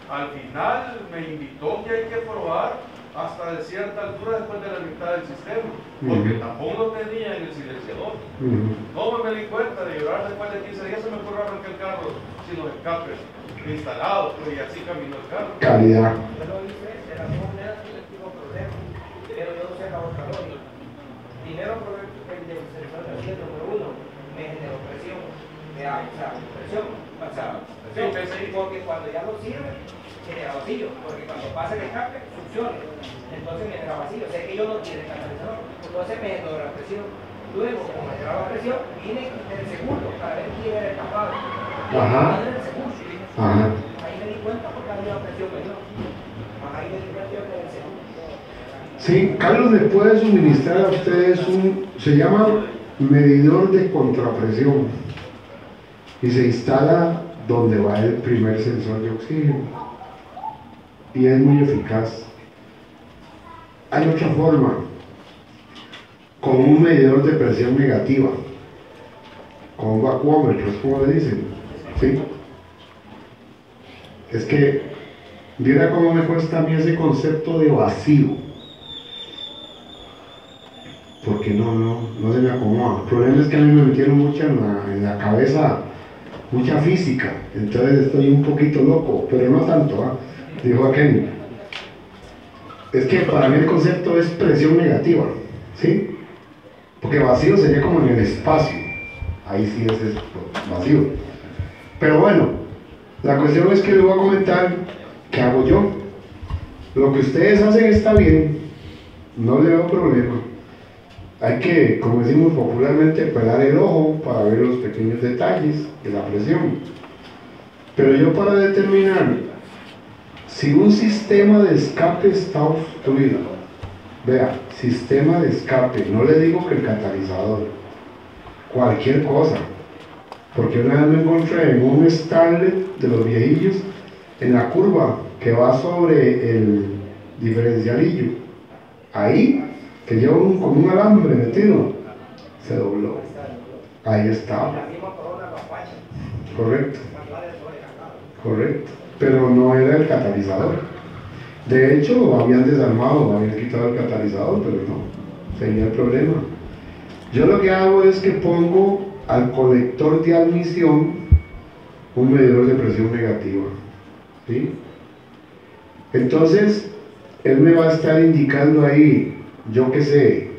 Al final me invitó que hay que probar hasta de cierta altura después de la mitad del sistema, porque tampoco lo tenía en el silenciador. No me di cuenta de llorar después de 15 días, se me ocurrió arrancar el carro sin los escapes instalados, pues, y así caminó el carro. Calidad. Yo lo hice de la misma manera que les digo problema, pero yo no sé la otra lógica. Primero, el del sensor de oxígeno número 1 me generó presión, me da presión, pasaba presión, porque cuando ya lo sirve, genera vacío, porque cuando pasa el escape, funciona, entonces me genera vacío, o sea que yo no tiene el catalizador, entonces me generó la presión. Luego, como me generaba la presión, vine del segundo para ver quién era el capaz. Ahí me di cuenta porque había una presión menor. Ahí me di cuenta que era el segundo. Sí, Carlos les puede suministrar a ustedes un, se llama medidor de contrapresión, y se instala donde va el primer sensor de oxígeno. Y es muy eficaz. Hay otra forma, con un medidor de presión negativa, con un vacuómetro, es como le dicen, ¿sí? Es que mira cómo me cuesta a mí ese concepto de vacío, porque no se me acomoda. El problema es que a mí me metieron mucho en la cabeza, mucha física, entonces estoy un poquito loco, pero no tanto, ¿ah? Dijo aquel, es que para mí el concepto es presión negativa, ¿sí? Porque vacío sería como en el espacio, ahí sí es esto, vacío. Pero bueno, la cuestión es que les voy a comentar qué hago yo. Lo que ustedes hacen está bien, no le veo problema. Hay que, como decimos popularmente, pelar el ojo para ver los pequeños detalles de la presión. Pero yo, para determinar si un sistema de escape está obstruido, vea, sistema de escape, no le digo que el catalizador, cualquier cosa, porque una vez me encontré en un starlet de los viejillos, en la curva que va sobre el diferencialillo, ahí, que lleva como un alambre metido, se dobló, ahí estaba, correcto. Pero no era el catalizador. De hecho, lo habían desarmado, lo habían quitado el catalizador, pero no, tenía el problema. Yo lo que hago es que pongo al colector de admisión un medidor de presión negativa, ¿sí? Entonces, él me va a estar indicando ahí, yo qué sé,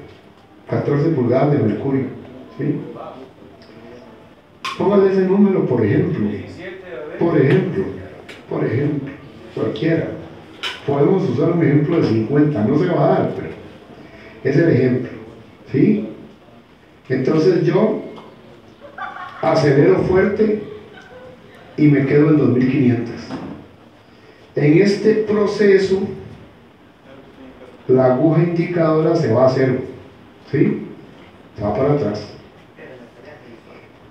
14 pulgadas de mercurio, ¿sí? Póngale ese número, por ejemplo. Por ejemplo, cualquiera. Podemos usar un ejemplo de 50, no se va a dar, pero es el ejemplo, ¿sí? Entonces yo acelero fuerte y me quedo en 2500. En este proceso la aguja indicadora se va a cero, ¿sí? Se va para atrás.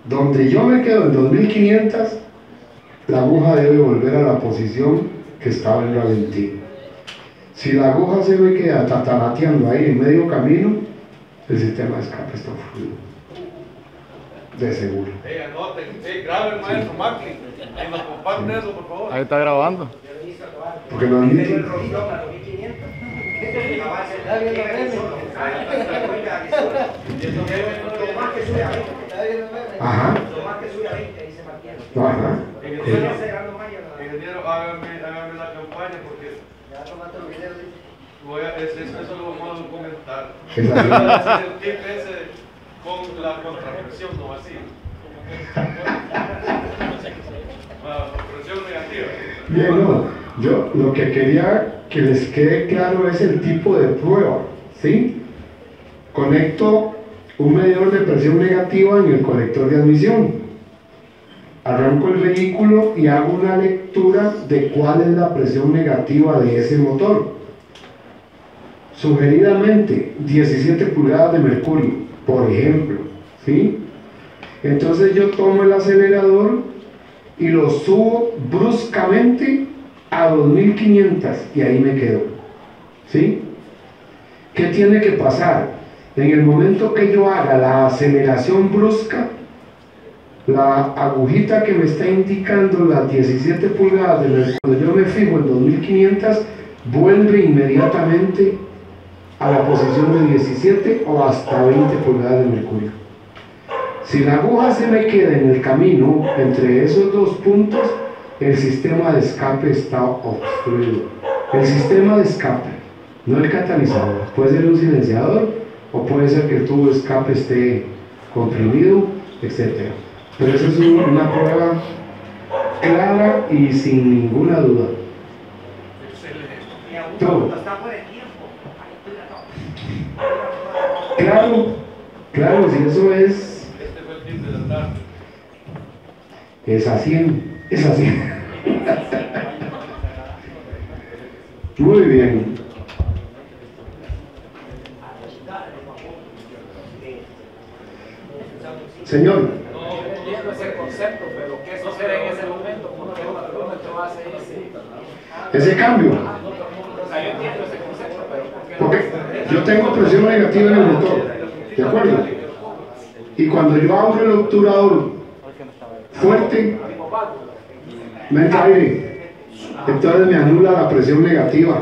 Donde yo me quedo en 2500, la aguja debe volver a la posición que estaba en ralentí. Si la aguja se me queda tatarateando ahí en medio camino, el sistema de escape está fluido, de seguro. Grabe, maestro Maclin, ahí nos comparten eso, por favor. Ahí está grabando. Porque no han dicho. Ajá. Ajá. Ingeniero, hágame la campaña porque ya tomaste los videos. Eso lo vamos a documentar. El tip ese con la contrapresión, no así. Presión negativa. Bien, no. Yo lo que quería que les quede claro es el tipo de prueba, ¿sí? Conecto un medidor de presión negativa en el colector de admisión. Arranco el vehículo y hago una lectura de cuál es la presión negativa de ese motor. Sugeridamente, 17 pulgadas de mercurio, por ejemplo, ¿sí? Entonces yo tomo el acelerador y lo subo bruscamente a 2500 y ahí me quedo, ¿sí? ¿Qué tiene que pasar? En el momento que yo haga la aceleración brusca, la agujita que me está indicando las 17 pulgadas, cuando yo me fijo en 2500, vuelve inmediatamente a la posición de 17 o hasta 20 pulgadas de mercurio. Si la aguja se me queda en el camino entre esos dos puntos, el sistema de escape está obstruido. El sistema de escape, no el catalizador, puede ser un silenciador o puede ser que el tubo de escape esté comprimido, etc. Pero eso es una prueba clara y sin ninguna duda. Excelente. Todo. Claro, claro, si eso es... Este fue el tip de la tarde. Es así, es así. Muy bien. Señor. No entiendo ese concepto, pero ¿qué sucede en ese momento? ¿Cómo te hace ese cambio? O sea, yo entiendo ese concepto, pero ¿por qué? Yo tengo presión negativa en el motor, ¿de acuerdo? Y cuando yo abro el obturador fuerte, me entra aire. Entonces me anula la presión negativa.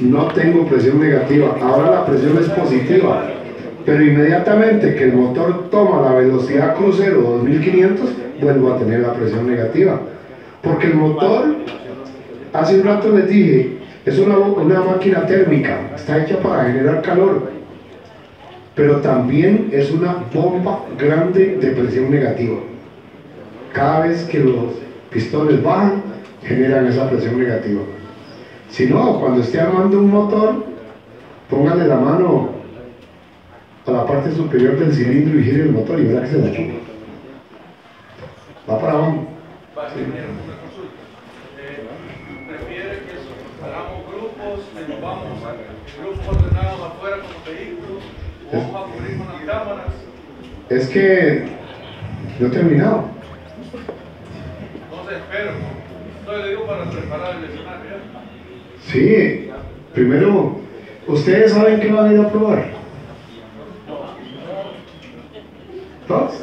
No tengo presión negativa. Ahora la presión es positiva. Pero inmediatamente que el motor toma la velocidad crucero 2500, vuelvo a tener la presión negativa. Porque el motor, hace un rato les dije, es una máquina térmica, está hecha para generar calor, pero también es una bomba grande de presión negativa. Cada vez que los pistones bajan, generan esa presión negativa. Si no, cuando esté armando un motor, póngale la mano a la parte superior del cilindro y gire el motor y verá que se la chupa. Va para abajo. Sí. Es que yo he terminado. Entonces espero. Entonces le digo para preparar el escenario. Sí, primero, ¿ustedes saben qué van a ir a probar? ¿Todos?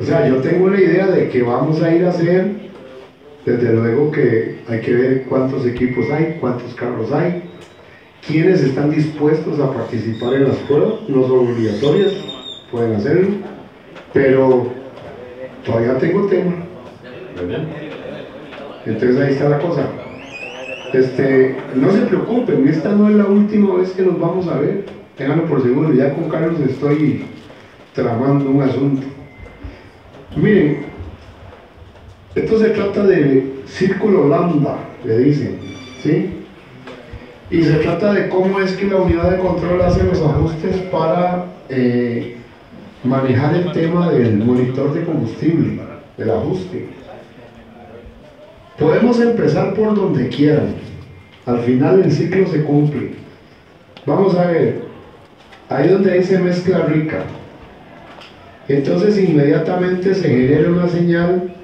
O sea, yo tengo una idea de que vamos a ir a hacer. Desde luego que hay que ver cuántos equipos hay, cuántos carros hay, quienes están dispuestos a participar en las pruebas. No son obligatorias, pueden hacerlo, pero todavía tengo tema. Entonces ahí está la cosa. No se preocupen, esta no es la última vez que nos vamos a ver, ténganlo por seguro. Ya con Carlos estoy tramando un asunto. Miren, esto se trata de Círculo Lambda, le dicen, ¿sí? Y se trata de cómo es que la unidad de control hace los ajustes para manejar el tema del monitor de combustible, del ajuste. Podemos empezar por donde quieran, al final el ciclo se cumple. Vamos a ver, ahí donde dice mezcla rica, entonces inmediatamente se genera una señal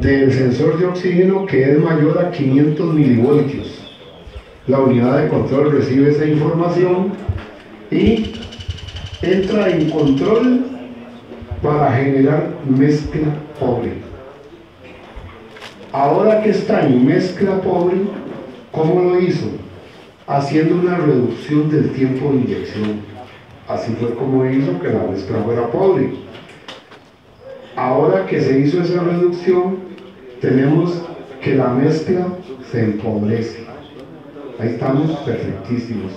del sensor de oxígeno que es mayor a 500 milivoltios. La unidad de control recibe esa información y entra en control para generar mezcla pobre. Ahora que está en mezcla pobre, ¿cómo lo hizo? haciendo una reducción del tiempo de inyección. Así fue como hizo que la mezcla fuera pobre. Ahora que se hizo esa reducción, tenemos que la mezcla se empobrece. Ahí estamos perfectísimos.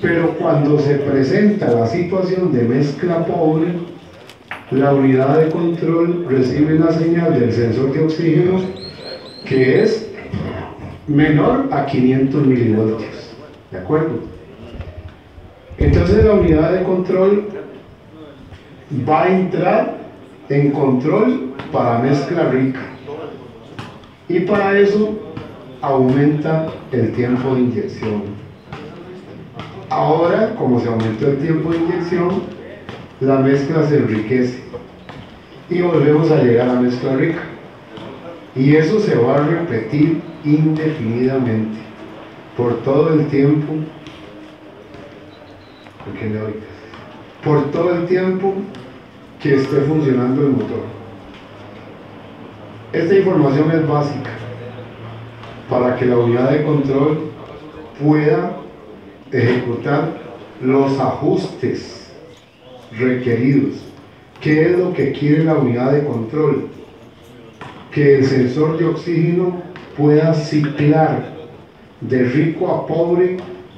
Pero cuando se presenta la situación de mezcla pobre, la unidad de control recibe la señal del sensor de oxígeno que es menor a 500 milivoltios, ¿de acuerdo? Entonces la unidad de control va a entrar en control para mezcla rica y para eso aumenta el tiempo de inyección. Ahora, como se aumentó el tiempo de inyección, la mezcla se enriquece y volvemos a llegar a la mezcla rica, y eso se va a repetir indefinidamente por todo el tiempo, por todo el tiempo que esté funcionando el motor. Esta información es básica para que la unidad de control pueda ejecutar los ajustes requeridos. ¿Qué es lo que quiere la unidad de control? Que el sensor de oxígeno pueda ciclar de rico a pobre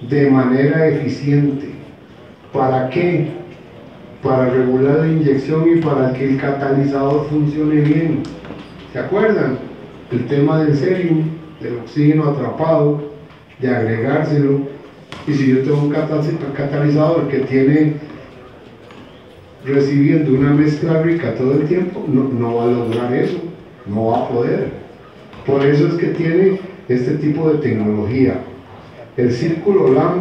de manera eficiente. ¿Para qué? Para regular la inyección y para que el catalizador funcione bien. ¿Se acuerdan? El tema del serum, del oxígeno atrapado, de agregárselo. Y si yo tengo un catalizador que tiene recibiendo una mezcla rica todo el tiempo, no va a lograr eso, no va a poder. Por eso es que tiene este tipo de tecnología. El círculo Lambda